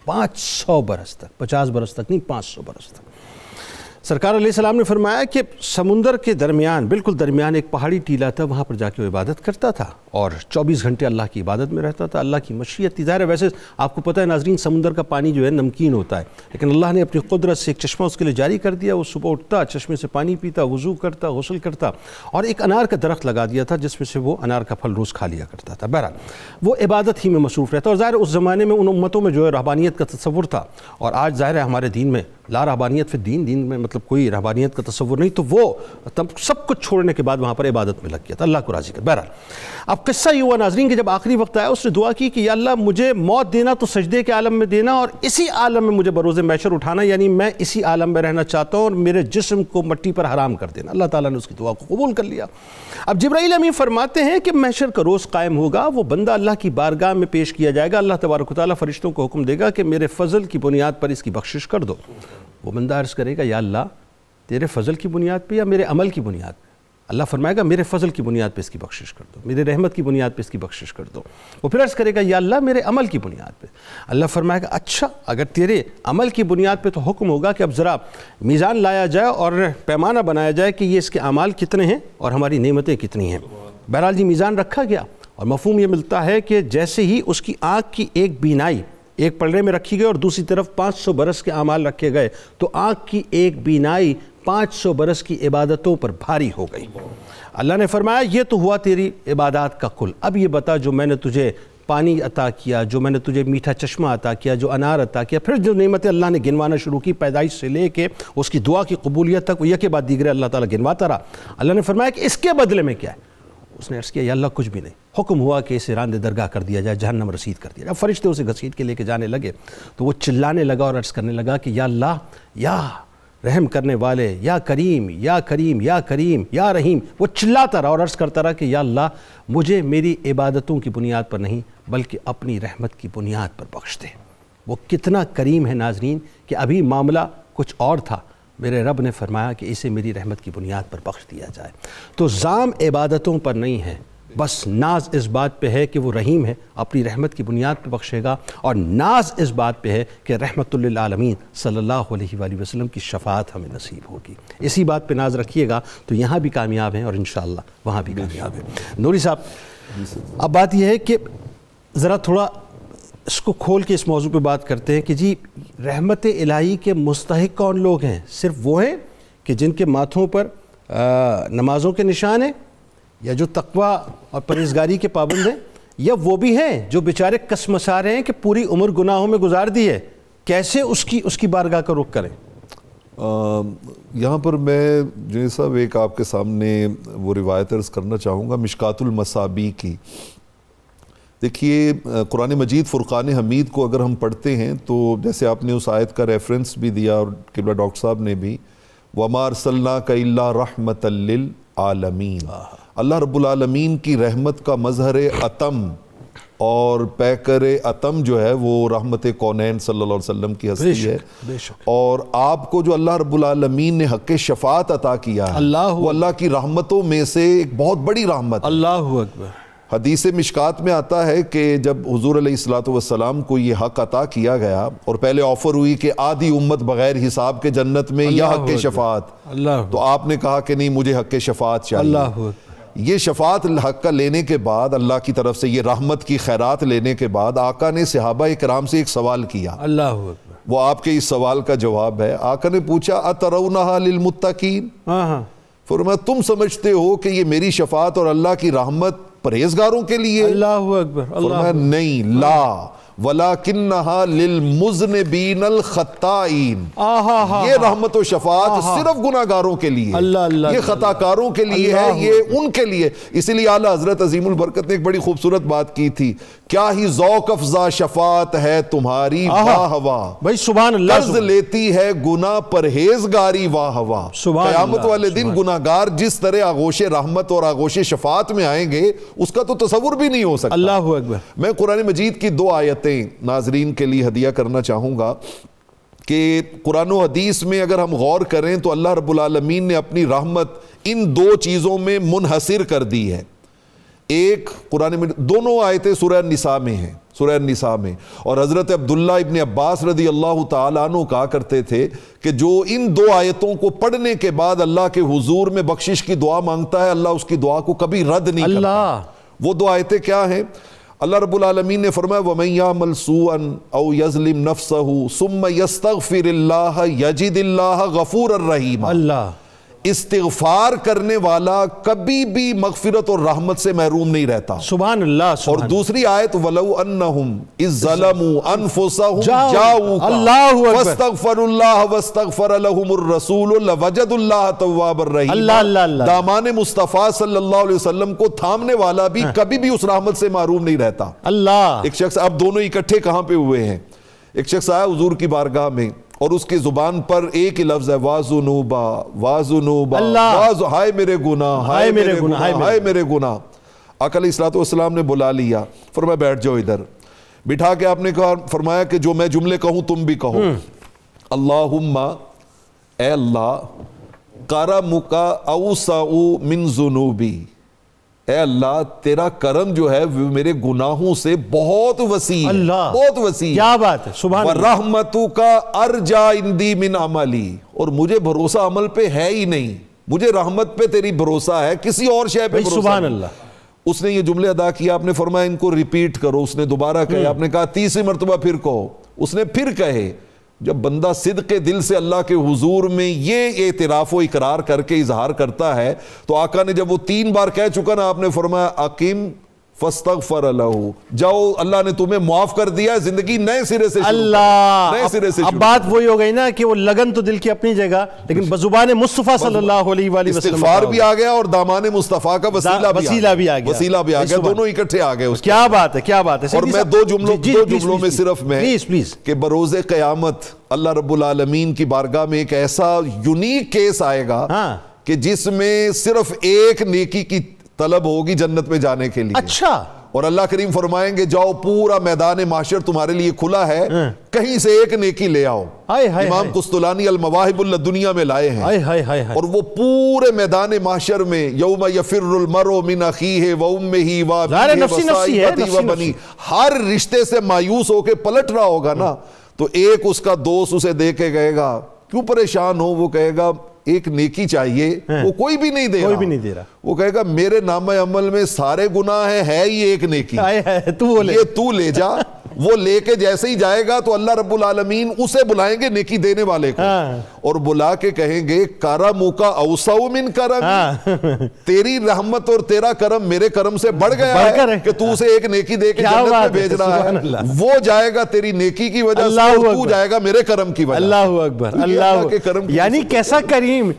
500 बरस तक, 50 बरस तक नहीं, 500 बरस तक। सरकार अलैहिस्सलाम ने फरमाया कि समुंदर के दरमियान, बिल्कुल दरमियान एक पहाड़ी टीला था, वहाँ पर जाके वो इबादत करता था और 24 घंटे अल्लाह की इबादत में रहता था। अल्लाह की मशीयत थी। ज़ाहिर है, वैसे आपको पता है नाजरीन, समुंदर का पानी जो है नमकीन होता है, लेकिन अल्लाह ने अपनी कुदरत से एक चश्मा उसके लिए जारी कर दिया। वो सुबह उठता, चश्मे से पानी पीता, वज़ू करता, गुस्ल करता और एक अनार का दरख्त लगा दिया था जिसमें से वो अनार का फल रोज़ खा लिया करता था। बहरहाल वो इबादत ही में मसरूफ़ रहता। और ज़ाहिर उस ज़माने में उन उम्मतों में जो है रहबानियत का तस्वुर था, और आज ज़ाहिर है हमारे दीन में ला रहबानियत फिर दीन, दीन में मतलब कोई रहबानियत का तस्वुर नहीं। तो वो तब सब कुछ छोड़ने के बाद वहाँ पर इबादत में लग गया था अल्लाह को राज़ी कर। बहरहाल अब किस्सा ये हुआ नाजरीन कि जब आखिरी वक्त आया उसने दुआ की कि या अल्लाह मुझे मौत देना तो सजदे के आलम में देना और इसी आलम में मुझे बरोज़ महशर उठाना, यानी मैं इसी आलम में रहना चाहता हूँ और मेरे जिस्म को मट्टी पर हराम कर देना। अल्लाह ताला ने उसकी दुआ को कबूल कर लिया। अब जिब्राइल अमीन फरमाते हैं कि महशर का रोज़ कायम होगा, वो बंदा अल्लाह की बारगाह में पेश किया जाएगा। अल्लाह तबारक व तआला फरिश्तों को हुक्म देगा कि मेरे फजल की बुनियाद पर इसकी बख्शिश कर दो। वो बंदा अर्ज़ करेगा या अल्लाह तेरे फजल की बुनियाद पे या मेरे अमल की बुनियाद पे? अल्लाह फरमाएगा मेरे फजल की बुनियाद पे इसकी बख्शिश कर दो, मेरे रहमत की बुनियाद पे इसकी बख्शिश कर दो। वो फिर अर्ज़ करेगा या अल्लाह मेरे अमल की बुनियाद पे। अल्लाह फरमाएगा अच्छा, अगर तेरे अमल की बुनियाद पे तो हुक्म होगा कि अब ज़रा मीज़ान लाया जाए और पैमाना बनाया जाए कि ये इसके अमाल कितने हैं और हमारी नेमतें कितनी हैं। बहरहाल जी मीज़ान रखा गया और मफ़हूम ये मिलता है कि जैसे ही उसकी आँख की एक बीनाई एक पलड़े में रखी गई और दूसरी तरफ 500 बरस के अमाल रखे गए तो आँख की एक बीनाई 500 बरस की इबादतों पर भारी हो गई। अल्लाह ने फरमाया ये तो हुआ तेरी इबादत का कुल, अब ये बता जो मैंने तुझे पानी अता किया, जो मैंने तुझे मीठा चश्मा अता किया, जो अनार अता किया, फिर जो नेमतें अल्लाह ने गिनवाना शुरू की पैदाइश से लेके उसकी दुआ की कबूलियत तक, यह के बाद दीगर अल्लाह ताला गिनवाता रहा। अल्लाह ने फरमाया कि इसके बदले में क्या है? उसने अर्ज़ किया या अल्लाह कुछ भी नहीं। हुक्म हुआ कि इसे रांदे दरगाह कर दिया जाए, जहन्नम रसीद कर दिया जाए। फरिश्ते उसे घसीट के लेके जाने लगे तो वो चिल्लाने लगा और अर्ज़ करने लगा कि या अल्लाह, या रहम करने वाले, या करीम, या करीम, या करीम, या रहीम। वो चिल्लाता रहा और अर्ज़ करता रहा कि या अल्लाह मुझे मेरी इबादतों की बुनियाद पर नहीं बल्कि अपनी रहमत की बुनियाद पर बख्श दे। वो कितना करीम है नाजरीन कि अभी मामला कुछ और था, मेरे रब ने फरमाया कि इसे मेरी रहमत की बुनियाद पर बख्श दिया जाए। तो जाम इबादतों पर नहीं है, बस नाज इस बात पे है कि वो रहीम है, अपनी रहमत की बुनियाद पे बख्शेगा, और नाज इस बात पे है कि रहमतुल लिल आलमीन सल्लल्लाहु अलैहि वसल्लम की शफाअत हमें नसीब होगी। इसी बात पे नाज रखिएगा तो यहाँ भी कामयाब हैं और इंशाअल्लाह वहाँ भी कामयाब हैं। नूरी साहब, अब बात यह है कि ज़रा थोड़ा इसको खोल के इस मौजू पे बात करते हैं कि जी रहमत इलाही के मुस्तहिक कौन लोग हैं? सिर्फ वो हैं कि जिनके माथों पर नमाज़ों के निशान हैं, या जो तकवा और परहेजगारी के पाबंद हैं, या वो भी हैं जो बेचारे कसमसा रहे हैं कि पूरी उम्र गुनाहों में गुजार दी है, कैसे उसकी बारगाह का रुख करें? यहाँ पर मैं जुनैद साहब एक आपके सामने वो रिवायत अर्ज़ करना चाहूँगा मिशकातुल मसाबी की। देखिए कुरान मजीद फुरक़ान हमीद को अगर हम पढ़ते हैं तो जैसे आपने उस आयत का रेफरेंस भी दिया और किबला डॉक्टर साहब ने भी, वमा अर्सलनाका इल्ला रहमतल लिल आलमीन, अल्लाह रब्बुल आलमीन की रहमत का मजहर अतम और पैकर अतम जो है वो रहमत कौनैन सल्लल्लाहु अलैहि वसल्लम की हस्ती है। और आपको जो अल्लाह रब्बुल आलमीन ने हक़ शफात अता किया है वो अल्लाह की रहमतों में से एक बहुत बड़ी रहमत। अल्लाह अकबर। हदीस मिशकात में आता है कि जब हुजूर अलैहिस्सलातु वस्सलाम को ये हक़ अता किया गया और पहले ऑफ़र हुई कि आधी उम्मत बग़ैर हिसाब के जन्नत में, या हक़ शफात, तो आपने कहा कि नहीं, मुझे हक़ शफात चाहिए। ये शफात हक़ का लेने के बाद, अल्लाह की तरफ से ये रहमत की खैरात लेने के बाद, आका ने सहाबा इकराम से एक सवाल किया। अल्लाह हू अकबर। वो आपके इस सवाल का जवाब है। आका ने पूछा, अतरौनहा लिलमुत्तकीन, फरमाया तुम समझते हो कि ये मेरी शफात और अल्लाह की रहमत परहेजगारों के लिए? अल्लाह हू अकबर। फरमाया नहीं, ला वलाकिन्नहा लिलमुज़निबीनल खत्ताईन, ये रहमत और शफात सिर्फ गुनाहगारों के लिए, ये खताकारों के लिए है, ये उनके लिए। इसीलिए आला हजरत अजीमुल बरकत ने एक बड़ी खूबसूरत बात की थी, क्या ही ज़ौक़ अफ़ज़ा शफात है तुम्हारी वाहवा, भाई सुभान अल्लाह, कर्ज लेती है गुना परहेजगारी वाहवा। क़यामत वाले दिन गुनाहगार जिस तरह आगोशे रहमत और आगोशे शफात में आएंगे उसका तो तसव्वुर भी नहीं हो सकता। अल्लाह अकबर। मैं कुरान मजीद की दो आयतें नाजरीन के लिए हदिया करना चाहूंगा कि कुरान और हदीस में अगर हम गौर करें तो अल्लाह रब्बुल आलमीन ने अपनी रहमत इन दो चीजों में मुनहसिर कर दी है। एक कुरान में दोनों आयतें सूरह निसा में हैं, सूरह निसा में। और हजरत अब्दुल्ला इब्न अब्बास रदी अल्लाह तआला अन्हु कहा करते थे कि जो इन दो आयतों को पढ़ने के बाद अल्लाह के हुजूर में बख्शिश की दुआ मांगता है, अल्लाह उसकी दुआ को कभी रद्द नहीं करता। वो दो आयतें क्या हैं? अल्लाह रब्बुल आलमीन ने फरमाया, वमन यामल सूअन औ यज़लिम नफ्सहू सुम्मा यस्तगफिरिल्लाह यजिदिल्लाह गफूरर रहीम। अल्लाह, इस्तिगफार करने वाला कभी भी मगफिरत और रहमत से महरूम नहीं रहता। सुभान अल्लाह। और दूसरी आयत, वलौ अन्नहुम इज़्ज़लमू अनफुसहुम जाऊका वस्तगफरुल्लाह वस्तगफर लहुमुर रसूल लवजदुल्लाह तव्वाबर रहीम। दामाने मुस्तफा सल्लल्लाहु अलैहि वसल्लम को थामने वाला भी कभी भी उस रहमत से महरूम नहीं रहता। अल्लाह। एक शख्स, अब दोनों इकट्ठे कहां पे हुए हैं, एक शख्स आया हुजूर की बारगाह में और उसकी जुबान पर एक ही लफ्ज है, वाजुनूबा वाजुनूबा, हाय मेरे गुना, हाय मेरे गुना, हाय मेरे गुना। आका अलैहिस्सलाम ने बुला लिया, फरमाया बैठ जाओ इधर। बिठा के आपने कहा, फरमाया कि जो मैं जुमले कहूं तुम भी कहो। अल्लाहुम्मा, ए अल्लाह, करमुका औसाउ मिन जुनूबी, ए अल्लाह तेरा करम जो है मेरे गुनाहों से बहुत वसी है, बहुत वसी। क्या बात है, सुभान अल्लाह। रहमतुका अर्जा इंदी मिन अमली, और मुझे भरोसा अमल पे है ही नहीं, मुझे रहमत पे तेरी भरोसा है, किसी और शय पे। सुभान अल्लाह। उसने ये जुमले अदा किया, आपने फरमाया इनको रिपीट करो, उसने दोबारा कहे, आपने कहा तीसरी मरतबा फिर कहो, उसने फिर कहे। जब बंदा सिद्क़े दिल से अल्लाह के हुजूर में ये एतराफ़ व इकरार करके इजहार करता है तो आका ने जब वो तीन बार कह चुका ना, आपने फरमाया अकीम फस्तगफर लहू, जाओ अल्लाह ने तुम्हें माफ कर दिया, जिंदगी नए सिरे से। अल्लाह, नए सिरे से। अब बात वही हो गई ना कि वो लगन तो दिल की अपनी जगह, लेकिन बज़ुबान मुस्तफ़ा सल्लल्लाहु अलैहि वसल्लम इस्तिग़फ़ार भी आ गया और दामाने मुस्तफ़ा का वसीला भी आ गया, वसीला भी आ गया, दोनों इकट्ठे आ गए। क्या बात है, क्या बात है। और मैं दो जुमलों में सिर्फ मैं कि बरोज़े क़यामत अल्लाह रब्बुल आलमीन की बारगाह में एक ऐसा यूनिक केस आएगा कि जिसमें सिर्फ एक नेकी की तलब होगी जन्नत में जाने के लिए। अच्छा। और अल्लाह करीम फरमाएंगे, जाओ पूरा मैदान माशर तुम्हारे लिए खुला है, कहीं से एक नेकी ले आओ। इमाम कुस्तुलानी अल-मवाहिबुल दुनिया में लाए हैं। और वो पूरे मैदान माशर में, यौम यफिरुल मरु मिन अखीहि व उम्मिहि व अबीहि व बनी, हर रिश्ते से मायूस होके पलट रहा होगा ना, तो एक उसका दोस्त उसे दे के कहेगा क्यों परेशान हो, वो कहेगा एक नेकी चाहिए, वो कोई भी नहीं दे रहा। वो कहेगा मेरे नामे अमल में सारे गुनाह है ही एक नेकी, तू ले जा। वो लेके जैसे ही जाएगा तो अल्लाह रब्बुल आलमीन उसे बुलाएंगे नेकी देने वाले को, और बुला के कहेंगे करमुका औसउ मिन करम, तेरी रहमत और तेरा करम मेरे करम से बढ़ गया है कि तू उसे एक नेकी दे के जन्नत में भेज रहा है। वो जाएगा तेरी नेकी की वजह से, तू जाएगा मेरे करम की वजह। अल्लाह अकबर, अल्लाह के करम, यानी कैसा करीम,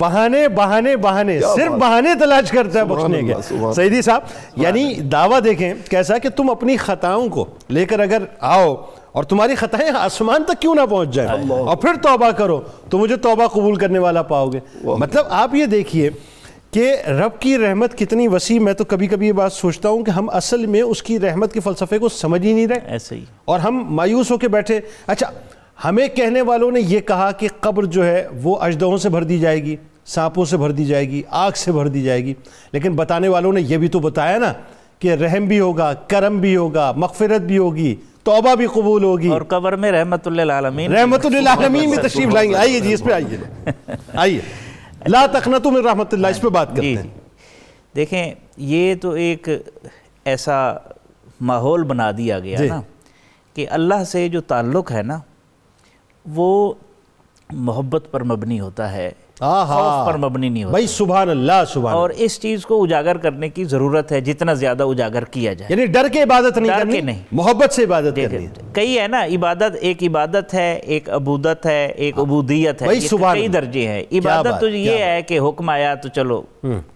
बहाने बहाने बहाने, सिर्फ बहाने तलाश करता है बख्शने के। सईदी साहब, यानी दावा देखें कैसा कि तुम अपनी खताओं को लेकर अगर आओ और तुम्हारी खताएं आसमान तक क्यों ना पहुंच जाए और फिर तौबा करो तो मुझे तौबा कबूल करने वाला पाओगे। मतलब आप ये देखिए कि रब की रहमत कितनी वसी। मैं तो कभी कभी ये बात सोचता हूँ कि हम असल में उसकी रहमत के फलसफे को समझ ही नहीं रहे, ऐसे ही, और हम मायूस होकर बैठे। अच्छा, हमें कहने वालों ने ये कहा कि कब्र जो है वो अजदहों से भर दी जाएगी, सांपों से भर दी जाएगी, आग से भर दी जाएगी, लेकिन बताने वालों ने ये भी तो बताया ना कि रहम भी होगा, करम भी होगा, मगफिरत भी होगी, तौबा भी कबूल होगी, और कब्र में रहमतुल्लिल आलमीन, रहमतुल्लिल आलमीन में तशरीफ लाएंगे। आइए जी, इस पर आइए, आइए, ला तक़नतू मिन रहमतिल्लाह, इस पर बात करते हैं। देखें, ये तो एक ऐसा माहौल बना दिया गया ना कि अल्लाह से जो ताल्लुक़ है ना वो मोहब्बत पर मबनी होता है, खौफ पर मबनी नहीं होता। भाई सुभान अल्लाह, सुभान। और इस चीज़ को उजागर करने की ज़रूरत है, जितना ज़्यादा उजागर किया जाए। यानी डर के इबादत नहीं करनी, नहीं, मोहब्बत से इबादत करनी है। कई है ना इबादत, एक इबादत है, एक अबूदत है, एक उबूदियत है, कई दर्जे हैं। इबादत तो ये है कि हुक्म आया तो चलो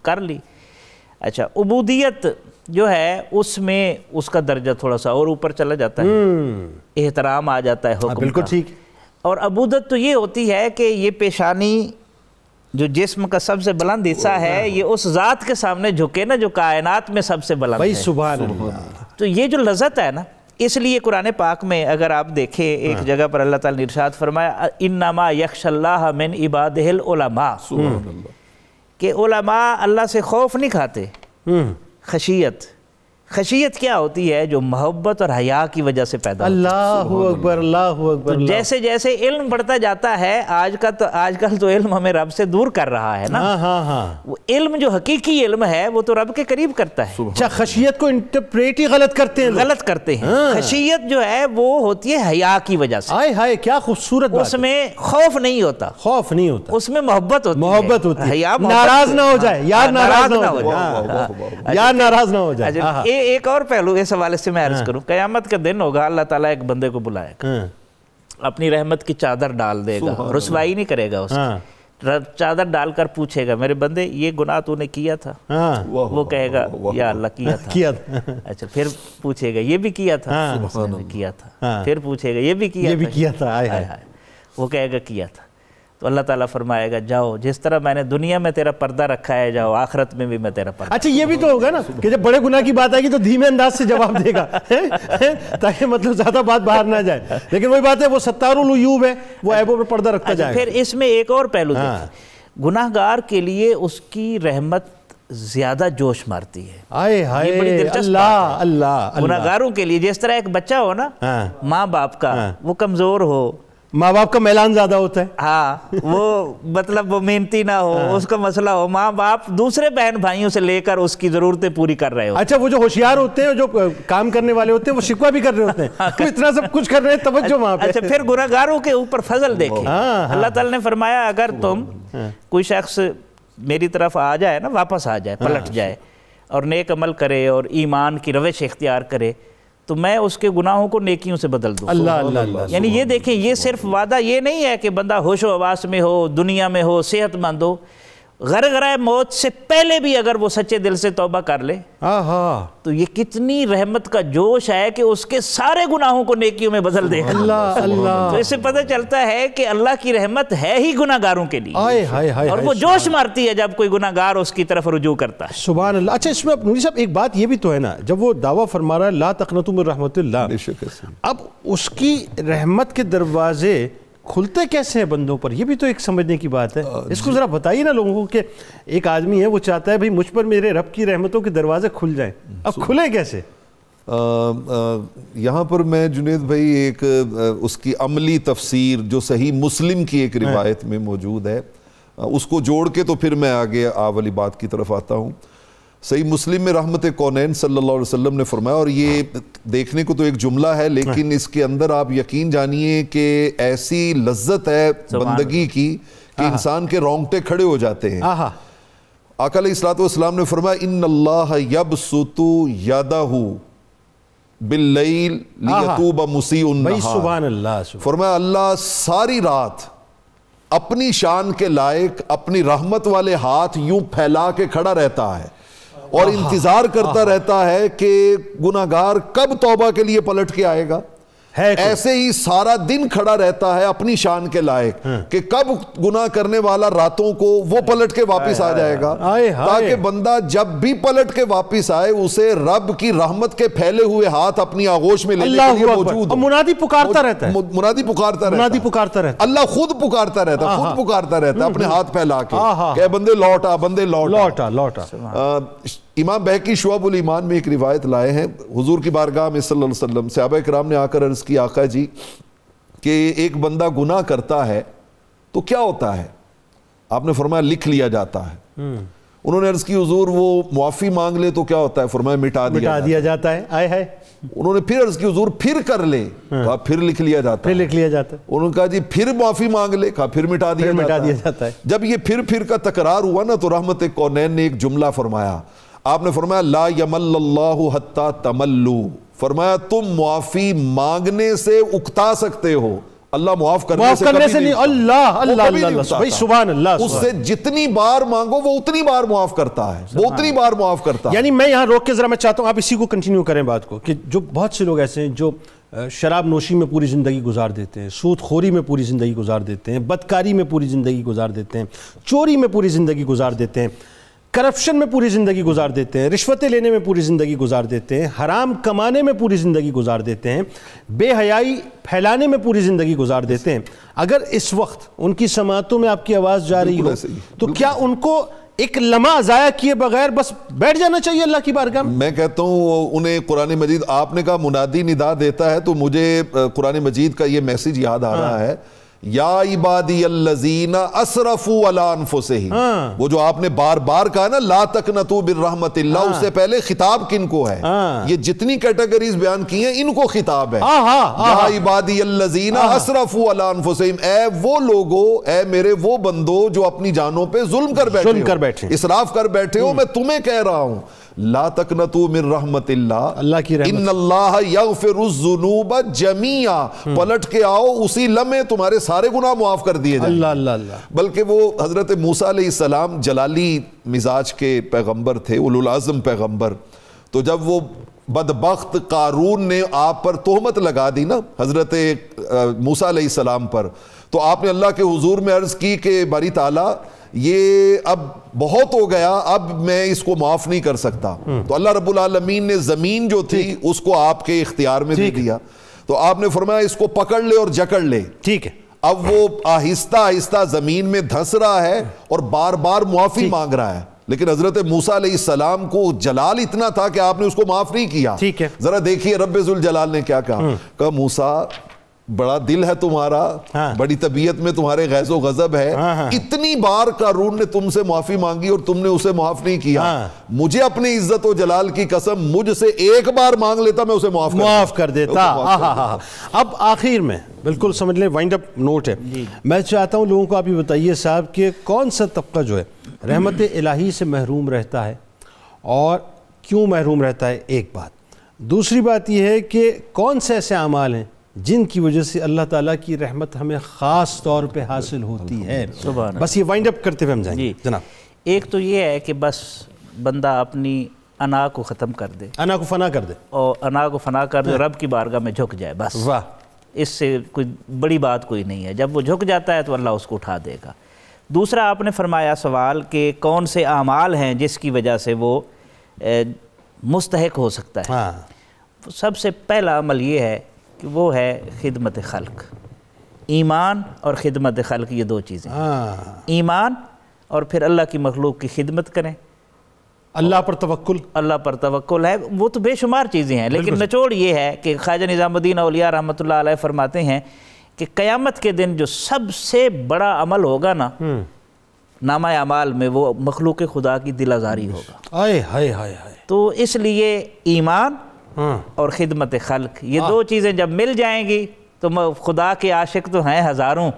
कर ली। अच्छा, उबूदियत जो है उसमें उसका दर्जा थोड़ा सा और ऊपर चला जाता है, एहतराम आ जाता है हुक्म। बिल्कुल ठीक। और अबूदत तो ये होती है कि ये पेशानी जो जिस्म का सबसे बुलंद हिस्सा है, ये उस ज़ात के सामने झुके ना जो कायनात में सबसे बुलंद है। सुभान अल्लाह। तो ये जो लज़त है ना, इसलिए कुरान पाक में अगर आप देखें एक जगह पर अल्लाह ताला ने इरशाद फरमाया, इन्नमा यख्शल्लाह मिन इबादिहिल उलमा, कि उलमा अल्लाह से खौफ नहीं खाते। खशियत, खशियत क्या होती है? जो मोहब्बत और हया की वजह से पैदा होती है। अल्लाहु अकबर, अल्लाहु अकबर। तो जैसे जैसे इल्म बढ़ता जाता है, आजकल तो इल्म हमें रब से दूर कर रहा है ना। वो इल्म जो हकीकी इल्म है वो तो रब के करीब करता है। अच्छा, खशियत को इंटरप्रेट ही गलत करते हैं, गलत करते हैं। खशियत जो है वो होती है हया की वजह से। हाय हाय, क्या खूबसूरत बात। उसमें खौफ नहीं होता, खौफ नहीं होता, उसमें मोहब्बत होती है, मोहब्बत होती है। नाराज ना हो जाए यार, नाराज ना हो जाए यार, नाराज ना हो जाए। एक और पहलू इस हवाले से मैं अर्ज करूं, कयामत का दिन होगा, अल्लाह ताला एक बंदे को बुलाएगा, अपनी रहमत की चादर डाल देगा, रुसवाई नहीं करेगा उसकी, चादर डालकर पूछेगा, मेरे बंदे ये गुनाह तूने किया था? वो कहेगा या अल्लाह किया था। अच्छा, फिर पूछेगा ये भी किया था? किया था। फिर पूछेगा ये भी किया था? वो कहेगा किया था। तो अल्लाह ताला फरमाएगा, जाओ जिस तरह मैंने दुनिया में तेरा पर्दा रखा है, जाओ आखिरत में भी मैं तेरा पर्दा। अच्छा, ये भी तो होगा ना कि जब बड़े गुनाह की बात आएगी तो धीमे अंदाज से जवाब देगा ताकि मतलब ज़्यादा बात बाहर ना जाए। लेकिन वही बात है, वो सत्तारुल उयूब है, वो ऐबों पर पर्दा रखता जाएगा। फिर इसमें एक और पहलू, गुनाहगार के लिए उसकी रहमत ज्यादा जोश मारती है। आए हाय, ये बड़ी दिलचस्प बात है। अल्लाह, गुनाहगारों के लिए जिस तरह एक बच्चा हो ना माँ बाप का, वो कमज़ोर हो, माँ बाप का मैलान ज्यादा होता है, हाँ, वो मतलब वो मेहनती ना हो, उसका मसला हो, माँ बाप दूसरे बहन भाइयों से लेकर उसकी जरूरतें पूरी कर रहे हो। अच्छा, वो जो होशियार होते हैं, जो काम करने वाले होते हैं, वो शिकवा भी कर रहे होते हैं तो इतना सब कुछ कर रहे हैं, तवज्जो वहाँ पे। अच्छा, फिर गुनाहगारों के ऊपर फजल देखे। अल्लाह ताला ने फरमाया, अगर तुम कोई शख्स मेरी तरफ आ जाए ना, वापस आ जाए, पलट जाए और नेक अमल करे और ईमान की रविश इख्तियार करे तो मैं उसके गुनाहों को नेकियों से बदल दूँ। अल्लाह अल्लाह। यानी ये देखें, ये सिर्फ वादा ये नहीं है कि बंदा होशो हवास में हो, दुनिया में हो, सेहतमंद हो, गरगराए मौत से पहले भी अगर वो सच्चे दिल से तौबा कर ले, तो ये कितनी रहमत का जोश है कि उसके सारे गुनाहों को नेकियों में बदल देगा। अल्लाह अल्लाह। तो इससे पता चलता है कि अल्लाह की रहमत है ही गुनाहगारों के लिए। आए, हाय हाय। और वो जोश मारती है जब कोई गुनाहगार उसकी तरफ रुजू करता है। सुभान अल्लाह। अच्छा, इसमें नूरी साहब एक बात ये भी तो है ना, जब वो दावा फरमा रहा है ला तक़नतू मिन रहमतिल्लाह, अब उसकी रहमत के दरवाजे खुलते कैसे हैं बंदों पर, ये भी तो एक समझने की बात है। इसको ज़रा बताइए ना लोगों को कि एक आदमी है, वो चाहता है भाई मुझ पर मेरे रब की रहमतों के दरवाजे खुल जाएं, अब खुले कैसे? यहाँ पर मैं जुनैद भाई एक उसकी अमली तफसीर जो सही मुस्लिम की एक रिवायत में मौजूद है उसको जोड़ के तो फिर मैं आगे वाली बात की तरफ आता हूँ। सही मुस्लिम में रहमत कौनैन सल्लल्लाहु अलैहि वसल्लम ने फरमाया, और ये देखने को तो एक जुमला है लेकिन इसके अंदर आप यकीन जानिए कि ऐसी लज्जत है बंदगी की कि इंसान के रोंगटे खड़े हो जाते हैं। आका अलैहिस्सलाम ने फरमाया, इन्नल्लाह यबसुतु यदाहु बिल्लैल लियतूब मुसीउन नहार। सुभान अल्लाह। फरमाया अल्लाह सारी रात अपनी शान के लायक अपनी रहमत वाले हाथ यूं फैला के खड़ा रहता है और इंतजार करता रहता है कि गुनाहगार कब तौबा के लिए पलट के आएगा। ऐसे ही सारा दिन खड़ा रहता है अपनी शान के लायक कि कब गुनाह करने वाला रातों को वो पलट के वापस आ जाएगा, ताकि बंदा जब भी पलट के वापस आए उसे रब की रहमत के फैले हुए हाथ अपनी आगोश में लेने के लिए मौजूद हो। मुनादी पुकारता रहता है, मुनादी पुकारता रहता है, अल्लाह खुद पुकारता रहता है, खुद पुकारता रहता है अपने हाथ फैला के, बंदे लौटा, बंदे लौटा लौटा। इमाम बहकी शब उल ईमान में एक रिवायत लाए हैं, हुजूर की बारगाह में सल्लल्लाहु अलैहि वसल्लम सहाबा किराम ने आकर अर्ज किया, आका जी कि एक बंदा गुनाह करता है तो क्या होता है? आपने फरमाया लिख लिया जाता है। उन्होंने अर्ज की, हुजूर वो मुआफ़ी मांग ले तो क्या होता है? फरमाया मिटा दिया जाता है। आए है। उन्होंने फिर अर्ज की, हुजूर फिर कर ले? कहा फिर लिख लिया जाता है। उन्होंने कहा जी फिर माफी मांग ले? कहा फिर मिटा दिया जाता है। जब ये फिर का तकरार हुआ ना तो रहमत कौनैन ने एक जुमला फरमाया, आपने फरमाया ला यमल्लल्लाहु हत्ता तमल्लू। फरमाया तुम मुआफ़ी मांगने से उकता सकते हो, अल्लाह मुआफ करने से नहीं। अल्लाह अल्लाह भाई सुभान अल्लाह। उससे जितनी बार मांगो वो उतनी बार मुआफ करता है, वो उतनी बार मुआफ करता है। यानी मैं यहाँ रोक के जरा मैं चाहता हूँ आप इसी को कंटिन्यू करें बात को, कि जो बहुत से लोग ऐसे हैं जो शराब नोशी में पूरी ज़िंदगी गुजार देते हैं, सूदखोरी में पूरी ज़िंदगी गुजार देते हैं, बदकारी में पूरी ज़िंदगी गुजार देते हैं, चोरी में पूरी ज़िंदगी गुजार देते हैं, करप्शन में पूरी ज़िंदगी गुजार देते हैं, रिश्वतें लेने में पूरी ज़िंदगी गुजार देते हैं, हराम कमाने में पूरी ज़िंदगी गुजार देते हैं, बेहयाई फैलाने में पूरी ज़िंदगी गुजार देते हैं। अगर इस वक्त उनकी समातों में आपकी आवाज़ जा रही हो तो क्या उनको एक लम्हा ज़ाया किए बगैर बस बैठ जाना चाहिए अल्लाह की बारगाह में? मैं कहता हूँ उन्हें कुरान मजीद, आपने कहा मुनादी निदा देता है, तो मुझे कुरान मजीद का ये मैसेज याद आ रहा है, या इबादी अल्लज़ीना असरफू अला अनफुसिहिम। वो जो आपने बार बार कहा ना ला तकनतू बिर रहमतिल्लाह, उससे पहले खिताब किनको है? ये जितनी कैटेगरीज बयान की हैं इनको खिताब है। या इबादी अल्लज़ीना असरफू अला अनफुसिहिम, ऐ वो लोगो, ऐ मेरे वो बंदो जो अपनी जानों पे जुल्म कर बैठे, इसराफ कर बैठे हो, मैं तुम्हें कह रहा हूँ ला तकनतू मिन रहमतिल्लाह, अल्लाह की रहमत। इन्नल्लाह यगफिरुज़्ज़ुनूब जमीआ, पलट के आओ उसी लम्हे तुम्हारे सारे गुनाह माफ कर दिए जाएंगे। अल्लाह अल्लाह अल्लाह। बल्कि वो हजरत मूसा अलैहिस्सलाम जलाली मिजाज के पैगंबर थे, उलुल आज़म पैगंबर, तो जब वो बदबख्त कारून ने आप पर तोहमत लगा दी ना हजरत मूसा अलैहिस्सलाम पर, तो आपने अल्लाह के हुजूर में अर्ज की कि बारी ताला ये अब बहुत हो गया, अब मैं इसको माफ नहीं कर सकता, तो अल्लाह रब्बुल आलमीन ने जमीन जो थी उसको आपके इख्तियार में दे दिया। तो आपने फरमाया इसको पकड़ ले और जकड़ ले। ठीक है, अब वो आहिस्ता आहिस्ता जमीन में धंस रहा है और बार बार मुआफी मांग रहा है, लेकिन हजरत मूसा अलैहिस्सलाम को जलाल इतना था कि आपने उसको माफ नहीं किया। ठीक है, जरा देखिए रब्बे जुल जलाल ने क्या कहा, कहा मूसा बड़ा दिल है तुम्हारा, बड़ी तबीयत में तुम्हारे गैज़ो गज़ब है, इतनी बार कारून ने तुमसे माफी मांगी और तुमने उसे माफ नहीं किया, मुझे अपनी इज्जत और जलाल की कसम, मुझसे एक बार मांग लेता मैं उसे माफ कर देता। अब आखिर में बिल्कुल समझ लें, वाइंड अप नोट है, मैं चाहता हूं लोगों को आप ये बताइए साहब कि कौन सा तबका जो है रहमत इलाही से महरूम रहता है और क्यों महरूम रहता है, एक बात। दूसरी बात यह है कि कौन से ऐसे अमाल हैं जिनकी वजह से अल्लाह ताला की रहमत हमें ख़ास तौर पे हासिल होती है। बस ये वाइंड अप करते हुए हम जाएंगे जनाब। एक तो ये है कि बस बंदा अपनी अना को ख़त्म कर दे, अना को फना कर दे, और अना को फना कर दे, रब की बारगाह में झुक जाए, बस वाह, इससे कोई बड़ी बात कोई नहीं है। जब वो झुक जाता है तो अल्लाह उसको उठा देगा। दूसरा आपने फरमाया सवाल कि कौन से आमाल हैं जिसकी वजह से वो मुस्तहक हो सकता है। सबसे पहला अमल ये है कि वो है खिदमत खल्क, ईमान और खिदमत खल्क, ये दो चीज़ें, ईमान और फिर अल्लाह की मखलूक की खिदमत करें, अल्लाह पर तवक्कुल। अल्लाह पर तवक्कुल है, वो तो बेशुमार चीज़ें हैं, लेकिन निचोड़ ये है कि ख्वाजा निज़ामुद्दीन औलिया रहमतुल्लाह अलैह फरमाते हैं कि क़यामत के दिन जो सबसे बड़ा अमल होगा ना नामा अमाल में वो मखलूक खुदा की दिल आज़ारी होगा। आए हाय हाय हाय। तो इसलिए ईमान और खिदमत खल्क ये दो चीज़ें जब मिल जाएंगी तो खुदा के आशिक तो हैं हज़ारों,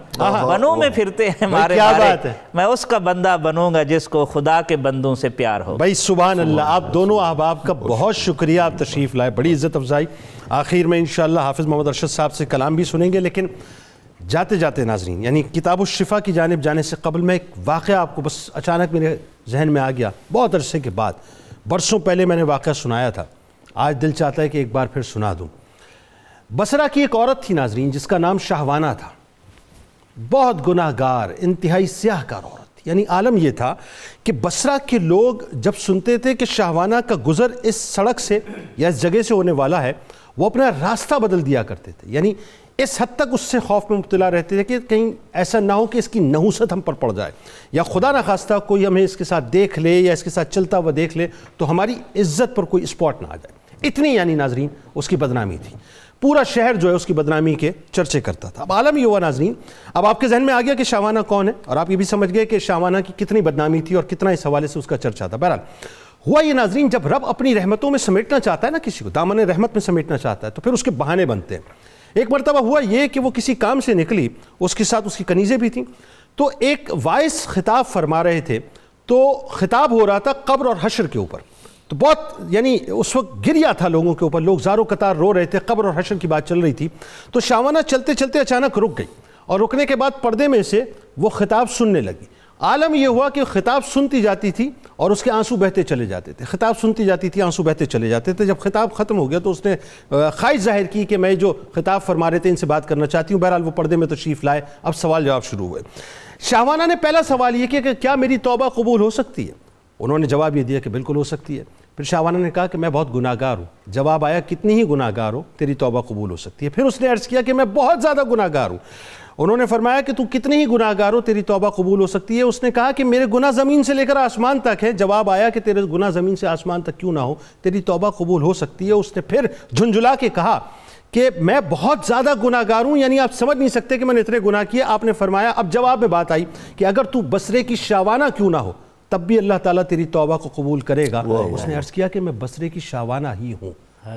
बनों में फिरते हैं हमारे। क्या बात है, मैं उसका बंदा बनूंगा जिसको खुदा के बंदों से प्यार हो। भाई सुभान अल्लाह। आप दोनों अहबाब का बहुत शुक्रिया, आप तशरीफ़ लाए, बड़ी इज़्ज़त अफजाई। आखिर में इंशाअल्लाह हाफिज़ मोहम्मद अरशद साहब से कलाम भी सुनेंगे, लेकिन जाते जाते नाज़रीन यानी किताब उल शिफ़ा की जानिब जाने से कबल मैं एक वाक़या आपको बस अचानक मेरे जहन में आ गया। बहुत अरसे के बाद, बरसों पहले मैंने वाक़या सुनाया था, आज दिल चाहता है कि एक बार फिर सुना दूँ। बसरा की एक औरत थी नाजरीन जिसका नाम शाहवाना था। बहुत गुनाहगार, इंतहाई स्याहकार औरत थी। यानी आलम यह था कि बसरा के लोग जब सुनते थे कि शाहवाना का गुज़र इस सड़क से या इस जगह से होने वाला है, वो अपना रास्ता बदल दिया करते थे। यानी इस हद तक उससे खौफ में मुब्तला रहते थे कि कहीं ऐसा ना हो कि इसकी नहुसत हम पर पड़ जाए, या खुदा ना खास्ता कोई हमें इसके साथ देख ले या इसके साथ चलता हुआ देख ले तो हमारी इज्जत पर कोई स्पॉट ना आ जाए। इतनी यानी नाजरीन उसकी बदनामी थी। पूरा शहर जो है उसकी बदनामी के चर्चे करता था। अब आलम ये हुआ नाजरीन, अब आपके जहन में आ गया कि शाहवाना कौन है, और आप ये भी समझ गए कि शाहवाना की कितनी बदनामी थी और कितना इस हवाले से उसका चर्चा था। बहरहाल हुआ ये नाजरीन, जब रब अपनी रहमतों में समेटना चाहता है ना, किसी को दामन रहमत में समेटना चाहता है, तो फिर उसके बहाने बनते हैं। एक मरतबा हुआ ये कि वो किसी काम से निकली, उसके साथ उसकी कनीज़ें भी थीं, तो एक वाइस खिताब फरमा रहे थे, तो खिताब हो रहा था कब्र और हश्र के ऊपर। तो बहुत यानी उस वक्त गिरिया था लोगों के ऊपर, लोग जारो कतार रो रहे थे, कब्र और हश्र की बात चल रही थी। तो शाहवाना चलते चलते अचानक रुक गई, और रुकने के बाद पर्दे में से वो खिताब सुनने लगी। आलम यह हुआ कि खिताब सुनती जाती थी और उसके आंसू बहते चले जाते थे, खिताब सुनती जाती थी, आंसू बहते चले जाते थे। जब खिताब ख़त्म हो गया तो उसने ख्वाहिश जाहिर की कि मैं जो खिताब फरमा रहे थे इनसे बात करना चाहती हूँ। बहरहाल वो पर्दे में तशरीफ़ लाए, अब सवाल जवाब शुरू हुए। शाहवाना ने पहला सवाल ये किया कि क्या मेरी तौबा कबूल हो सकती है? उन्होंने जवाब ये दिया कि बिल्कुल हो सकती है। फिर शाहवाना ने कहा कि मैं बहुत गुनाहगार हूँ। जवाब आया, कितनी ही गुनाहगार हो तेरी तौबा कबूल हो सकती है। फिर उसने अर्ज़ किया कि मैं बहुत ज़्यादा गुनाहगार हूँ। उन्होंने फरमाया कि तू कितनी ही गुनाहगार हो तेरी तौबा कबूल हो सकती है। उसने कहा कि मेरे गुनाह ज़मीन से लेकर आसमान तक है। जवाब आया कि तेरे गुनाह ज़मीन से आसमान तक क्यों ना हो, तेरी तौबा कबूल हो सकती है। उसने फिर झुंझुला के कहा कि मैं बहुत ज़्यादा गुनाहगार हूँ, यानी आप समझ नहीं सकते कि मैंने इतने गुनाह किए। आपने फरमाया, अब जवाब में बात आई कि अगर तू बसरे की शाहवाना क्यों ना हो तब भी अल्लाह ताला तेरी तौबा को कबूल करेगा। उसने अर्ज़ किया कि मैं बसरे की शावाना ही हूँ।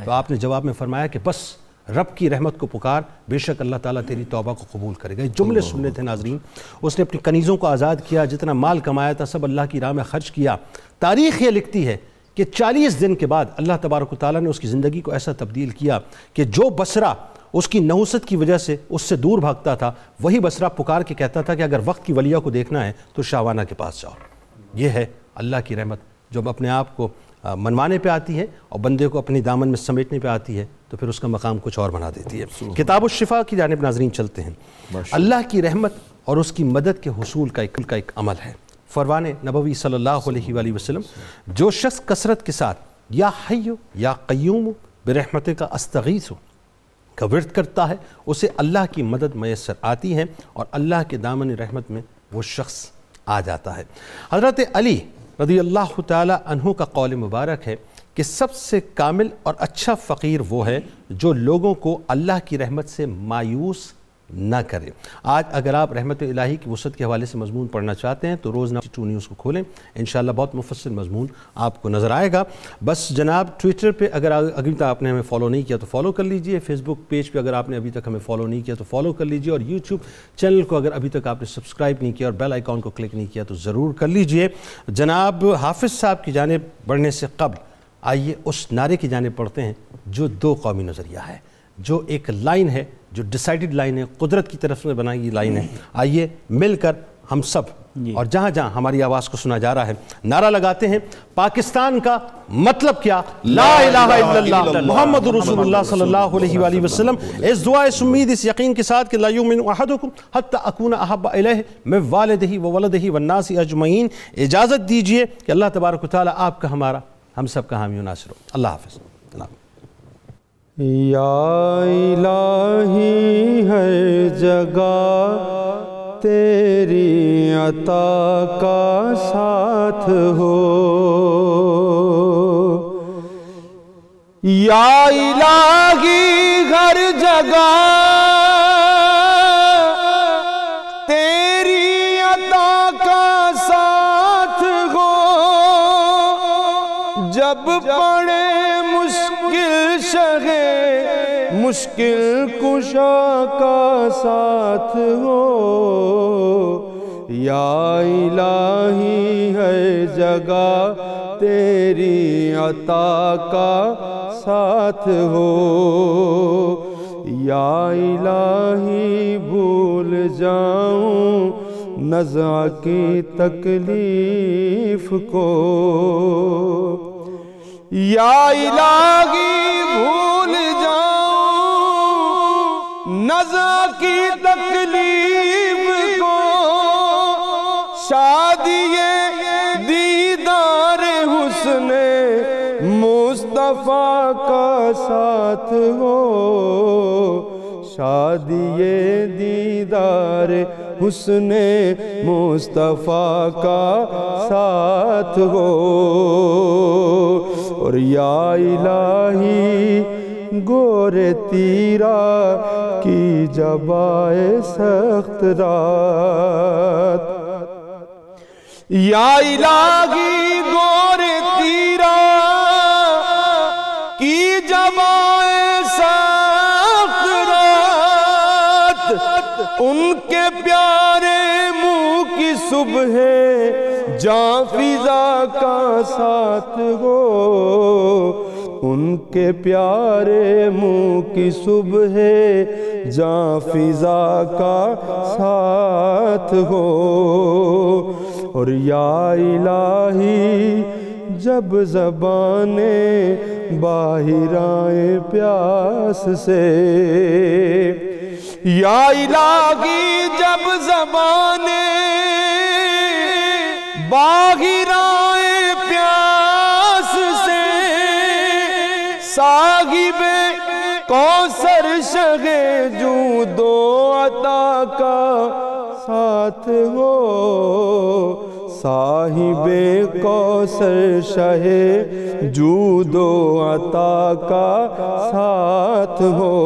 तो आपने जवाब में फरमाया कि बस रब की रहमत को पुकार, बेशक अल्लाह ताला तेरी तौबा को कबूल करेगा। जुमले सुनने थे नाजरीन। उसने अपनी कनीज़ों को आज़ाद किया, जितना माल कमाया था सब अल्लाह की राह में खर्च किया। तारीख़ ये लिखती है कि 40 दिन के बाद अल्लाह तबारक ताला ने उसकी ज़िंदगी को ऐसा तब्दील किया कि जो बसरा उसकी नहुसत की वजह से उससे दूर भागता था, वही बसरा पुकार के कहता था कि अगर वक्त की वलिया को देखना है तो शावाना के पास जाओ। ये है अल्लाह की रहमत, जब अपने आप को मनवाने पे आती है और बंदे को अपने दामन में समेटने पे आती है तो फिर उसका मकाम कुछ और बना देती है। किताब उश्शिफ़ा की जानिब नाज़रीन चलते हैं। अल्लाह की रहमत और उसकी मदद के हुसूल का एक अमल है। फरमान नबवी सल्लल्लाहु अलैहि वसल्लम, जो शख्स कसरत के साथ या हय्यो या क़य्यूम बिरहमत का अस्तगीस हो का वर्द करता है, उसे अल्लाह की मदद मैसर आती है और अल्लाह के दामन रहमत में वो शख्स आ जाता है। हज़रत अली रज़ियल्लाहु ताला अन्हु का कौल मुबारक है कि सबसे कामिल और अच्छा फ़कीर वो है जो लोगों को अल्लाह की रहमत से मायूस ना करे। आज अगर आप रहमत इलाही की वसत के हवाले से मजमून पढ़ना चाहते हैं तो रोज़ 92 न्यूज़ को खोलें, इंशाल्लाह बहुत मुफस्सिल मजमून आपको नज़र आएगा। बस जनाब ट्विटर पे अगर अभी तक आपने हमें फॉलो नहीं किया तो फॉलो कर लीजिए, फेसबुक पेज पे अगर आपने अभी तक हमें फॉलो नहीं किया तो फॉलो कर लीजिए, और यूट्यूब चैनल को अगर अभी तक आपने सब्सक्राइब नहीं किया और बेल आइकॉन को क्लिक नहीं किया तो ज़रूर कर लीजिए। जनाब हाफिज़ साहब की जानिब बढ़ने से कब्ल आइए उस नारे की जानिब पढ़ते हैं जो दो कौमी नज़रिया है, जो एक लाइन है, जो डिसाइडेड लाइन है, कुदरत की तरफ से बनाई हुई लाइन है। आइए मिलकर हम सब और जहाँ जहाँ हमारी आवाज़ को सुना जा रहा है नारा लगाते हैं, पाकिस्तान का मतलब क्या, ला इलाहा इल्लल्लाह मुहम्मदुर रसूलुल्लाह सल्लल्लाहु अलैहि वसल्लम। इस दुआ, इस उम्मीद, इस यकीन के साथ कि ला युमिनु अहदुकुम हत्ता अकूना अहब्बा इलैहि मिन वालिदिही व वलदिही वन्नासी अजमईन। इजाज़त दीजिए कि अल्लाह तबारक व तआला आपका हमारा, हम सब का हामी व नासिर हो। अल्लाह हाफ़िज़। या इलाही हर जगह तेरी अता का साथ हो, या इलाही हर जगह तेरी अता का साथ मुश्किल कुशा का साथ हो, या इलाही है जगह तेरी अता का साथ हो। या इलाही भूल जाऊं नज़ा की तकलीफ को, या इलाही भूल जाऊं नज़ा की तकलीफ को, शादिए दीदार हुस्ने मुस्तफ़ा का साथ हो। शादिए दीदार हुस्ने मुस्तफ़ा का साथ हो। और या इलाही गोरे तीरा की जबाए सख्त रात, या इलाही गोरे तीरा की जबाए सख्त रात, उनके प्यारे मुँह की सुबह जाफिज़ा का साथ हो। उनके प्यारे मुँह की सुबह जाफिज़ा का साथ हो। और या इलाही जब ज़बाने बाहिराए प्यास से, या इलाही जब ज़बाने बाहिराए प्यास से, साहिबे कौसर शगे जू दो अता का साथ हो। साहिबे कौसर शहे जू दो अता का साथ हो।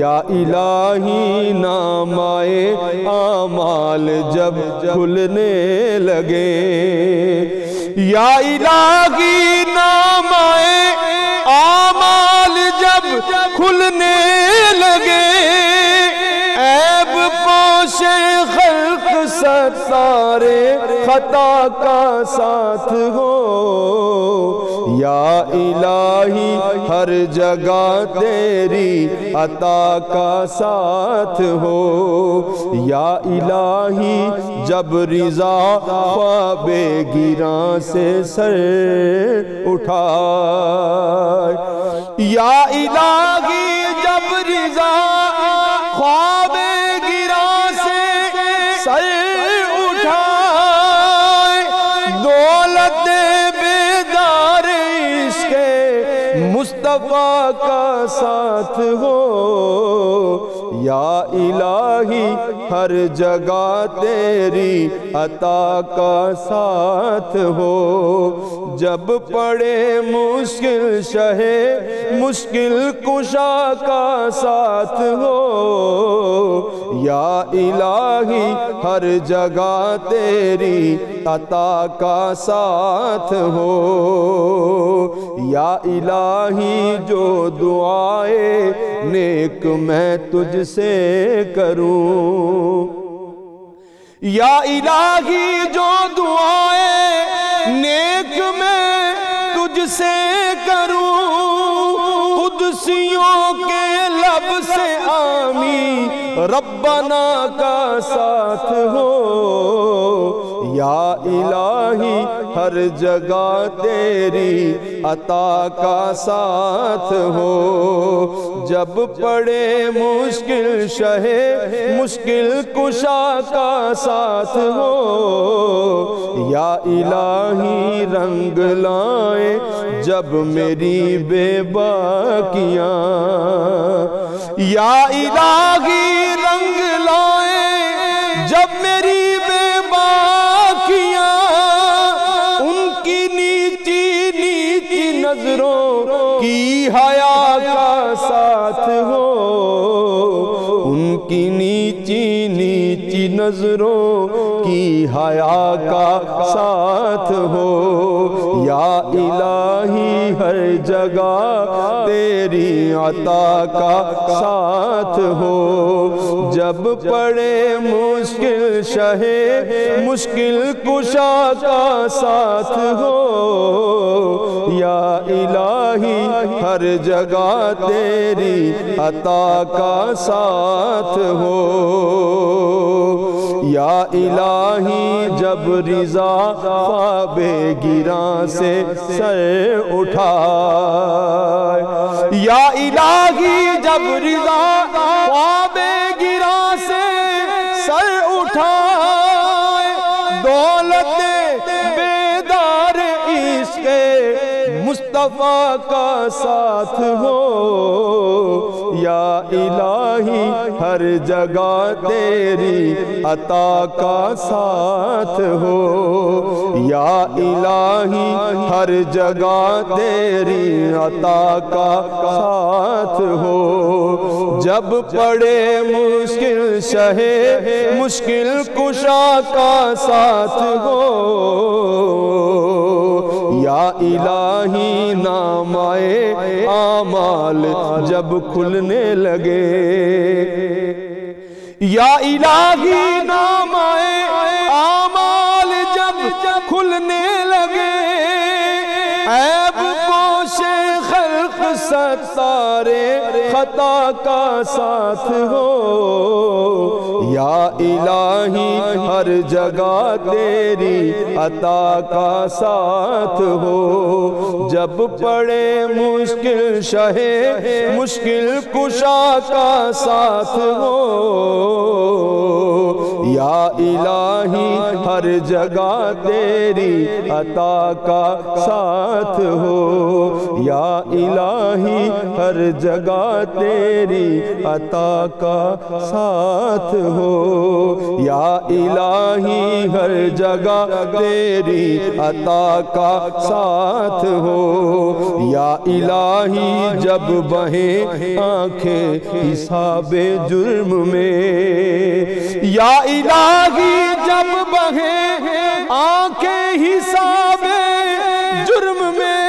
या इलाही नामाए आमाल जब खुलने लगे, या इलाही नामाए आमाल जब खुलने लगे, ऐब पोशे खल्क सतारे खता का साथ हो। या इलाही हर जगह तेरी अता का साथ हो। या इलाही जब रिजा ख्वाबे गिरा से सर उठाए, या इलाही जब रिजा ख्वाबे गिरा से सर उठाए, दौलत मुस्तफ़ा का साथ हो। या इलाही हर जगह तेरी अता का साथ हो। जब पड़े मुश्किल शहे मुश्किल कुशा का साथ हो। या इलाही हर जगह तेरी अता का साथ हो। या इलाही जो दुआए नेक मैं तुझसे करूं, या इलाही जो दुआए नेक मैं तुझसे करूं, कुदसियों के लब से आमीन रब्बना का साथ हो। या इलाही हर जगह तेरी अता का साथ हो। जब पड़े मुश्किल शहे मुश्किल कुशा का साथ हो। या इलाही रंग लाए जब मेरी बेबाकियाँ, या इलाही रंग लाए जब मेरी बेबाकियाँ, उनकी नीची नीची नजरों की हया का साथ हो। उनकी नीची नीची नजरों की हया का साथ हो, या इलाही हर जगह तेरी अता का साथ हो। जब पड़े मुश्किल शहे मुश्किल कुशा का साथ हो, या इलाही हर जगह तेरी अता का साथ हो। या इलाही जब रिजा ख्वाबे गिरा से सर उठाए, या इलाही जब रिजा ख्वाबे गिरा से सर उठाए, दौलत बेदार इसके मुस्तफ़ा का साथ हो। या इलाही हर जगह तेरी अता का साथ हो, या इलाही हर जगह तेरी अता का साथ हो। जब पड़े मुश्किल शहे मुश्किल कुशा का साथ हो, या इलाही नामाए आमाल जब खुलने लगे, या इलाही नामाए आमाल जब खुलने लगे, ऐब पोशे खल्क सतारे खता का साथ हो। या इलाही हर जगह तेरी अता का साथ हो। जब पड़े मुश्किल शहे मुश्किल कुशा का साथ हो, या इलाही हर जगह तेरी अता का साथ हो। या इलाही हर जगह तेरी अता का साथ हो। या इलाही हर जगह तेरी अता का साथ हो। या इलाही जब बहे आंखें हिसाबे जुर्म में, या इलाही जब बहे आंखें हिसाबे जुर्म में,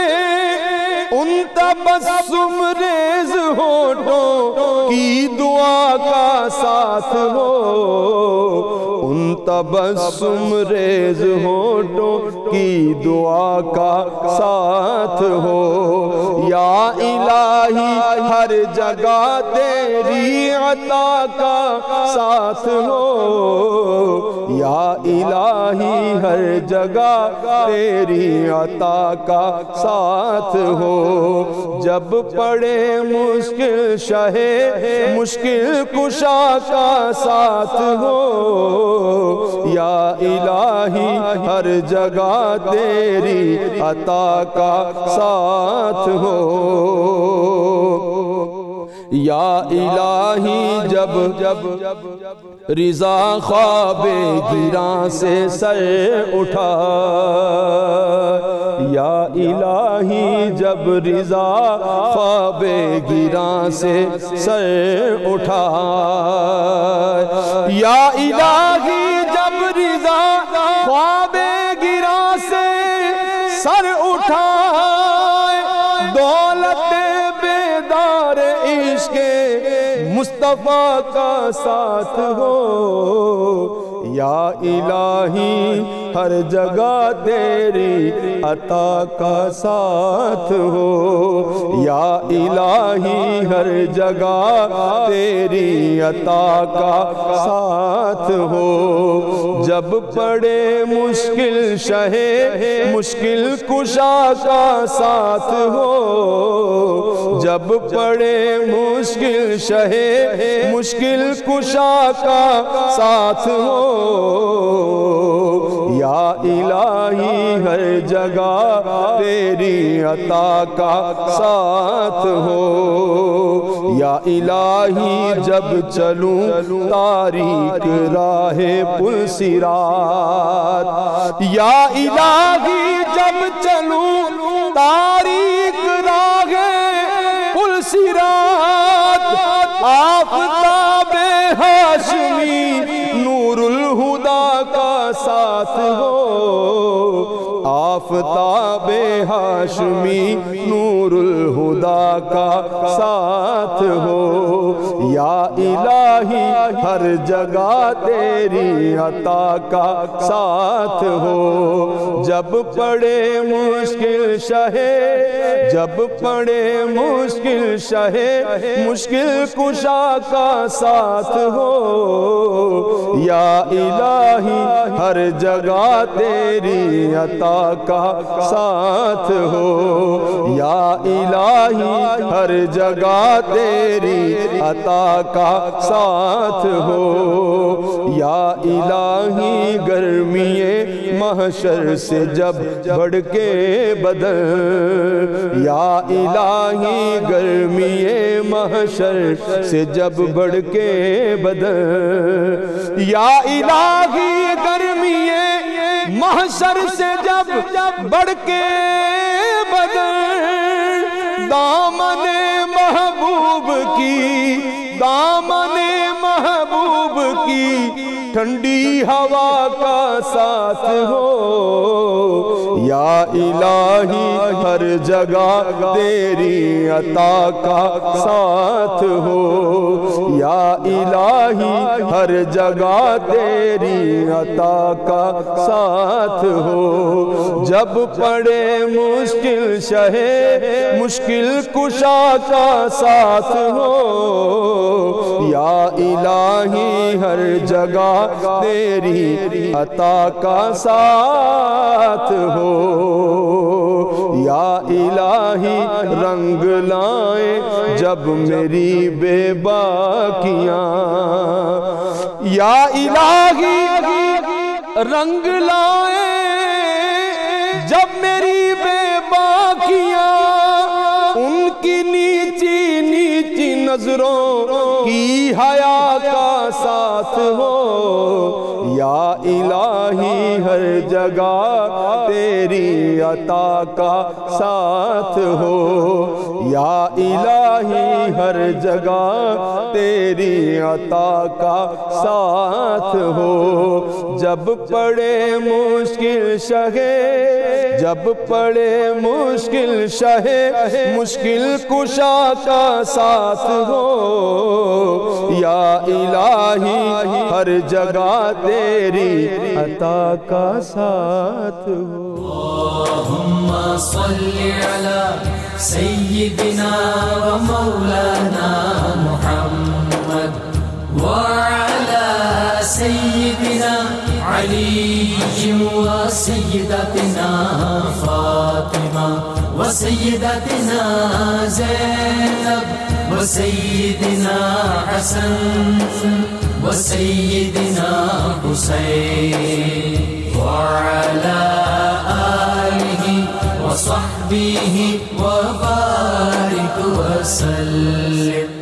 उन तबस्सुम रेज़ होठों की दुआ का साथ हो। उन तबस्सुम रेज़ होठों की दुआ का साथ हो। या इलाही हर जगह तेरी अता का साथ हो। या इलाही हर जगह तेरी अता का साथ हो। जब पड़े मुश्किल शहे मुश्किल कुशा का साथ हो, या इलाही हर जगह तेरी अता का साथ हो। या इलाही जब रिजा ख्वाबे गिरा से सर उठा, या इलाही जब रिजा ख्वाबे गिरा से सर उठा, या इलाही जब रिजा ख्वाबे गिरा से सर उठा, मुस्तफ़ा का साथ हो। या इलाही हर जगह तेरी अता का साथ हो। या इलाही हर जगह तेरी अता का साथ हो। जब पड़े मुश्किल शहे मुश्किल कुशा का साथ हो। जब पड़े मुश्किल शहे मुश्किल कुशा का साथ हो। या इलाही हर जगह तेरी अता का साथ हो। या इलाही जब चलूं तारीक राहे पुल सिरात, या इलाही जब चलूं तारीक राहे पुल सिरात, आफताब हाशमी नूरुल का साथ हो, आफताबे हाशमी नूरुल हुदा का साथ हो। या इलाही हर जगह तेरी अता का साथ हो। जब पड़े मुश्किल शहे, जब पड़े मुश्किल शहे मुश्किल कुशा का साथ हो। या इलाही हर जगह तेरी अता का साथ हो। या इलाही हर जगह तेरी अता का साथ हो। या इलाही गर्मिये महशर से जब बढ़ के बदल। या इलाही गर्मिये महशर से जब बढ़ के बदल। या इलाही गर्मिये महशर से जब बढ़ के बदल। दामने महबूब की, दामने महबूब की ठंडी हवा का साथ हो। या इलाही हर जगह तेरी अता का साथ हो। या इलाही हर जगह तेरी अता का साथ हो। जब पड़े मुश्किल शहे मुश्किल कुशा का साथ हो। या इलाही हर जगह तेरी अता का साथ हो। या इलाही रंग लाए जब मेरी बेबाकियां। या इलाही रंग लाए जब मेरी बेबाकियां। उनकी नीची नीची नजरों की हया का साथ हो। या इलाही हर जगह तेरी अता का साथ हो। या इलाही हर जगह तेरी अता का साथ हो। जब पड़े मुश्किल शहे, जब पड़े मुश्किल शहे मुश्किल कुशा का साथ हो। या इलाही हर जगह तेरी अता का साथ हो। अल्लाहुम्मा सल्लि अला सय्यिदिना व मौलाना मुहम्मद व अला सय्यिदिना अली व सय्यिदातिना फातिमा व सय्यिदातिना ज़ैनब व सय्यिदिना हसन व सय्यिदिना हुसैन व अला आलिहि व सहबिहि व बारिक व सल्लिम।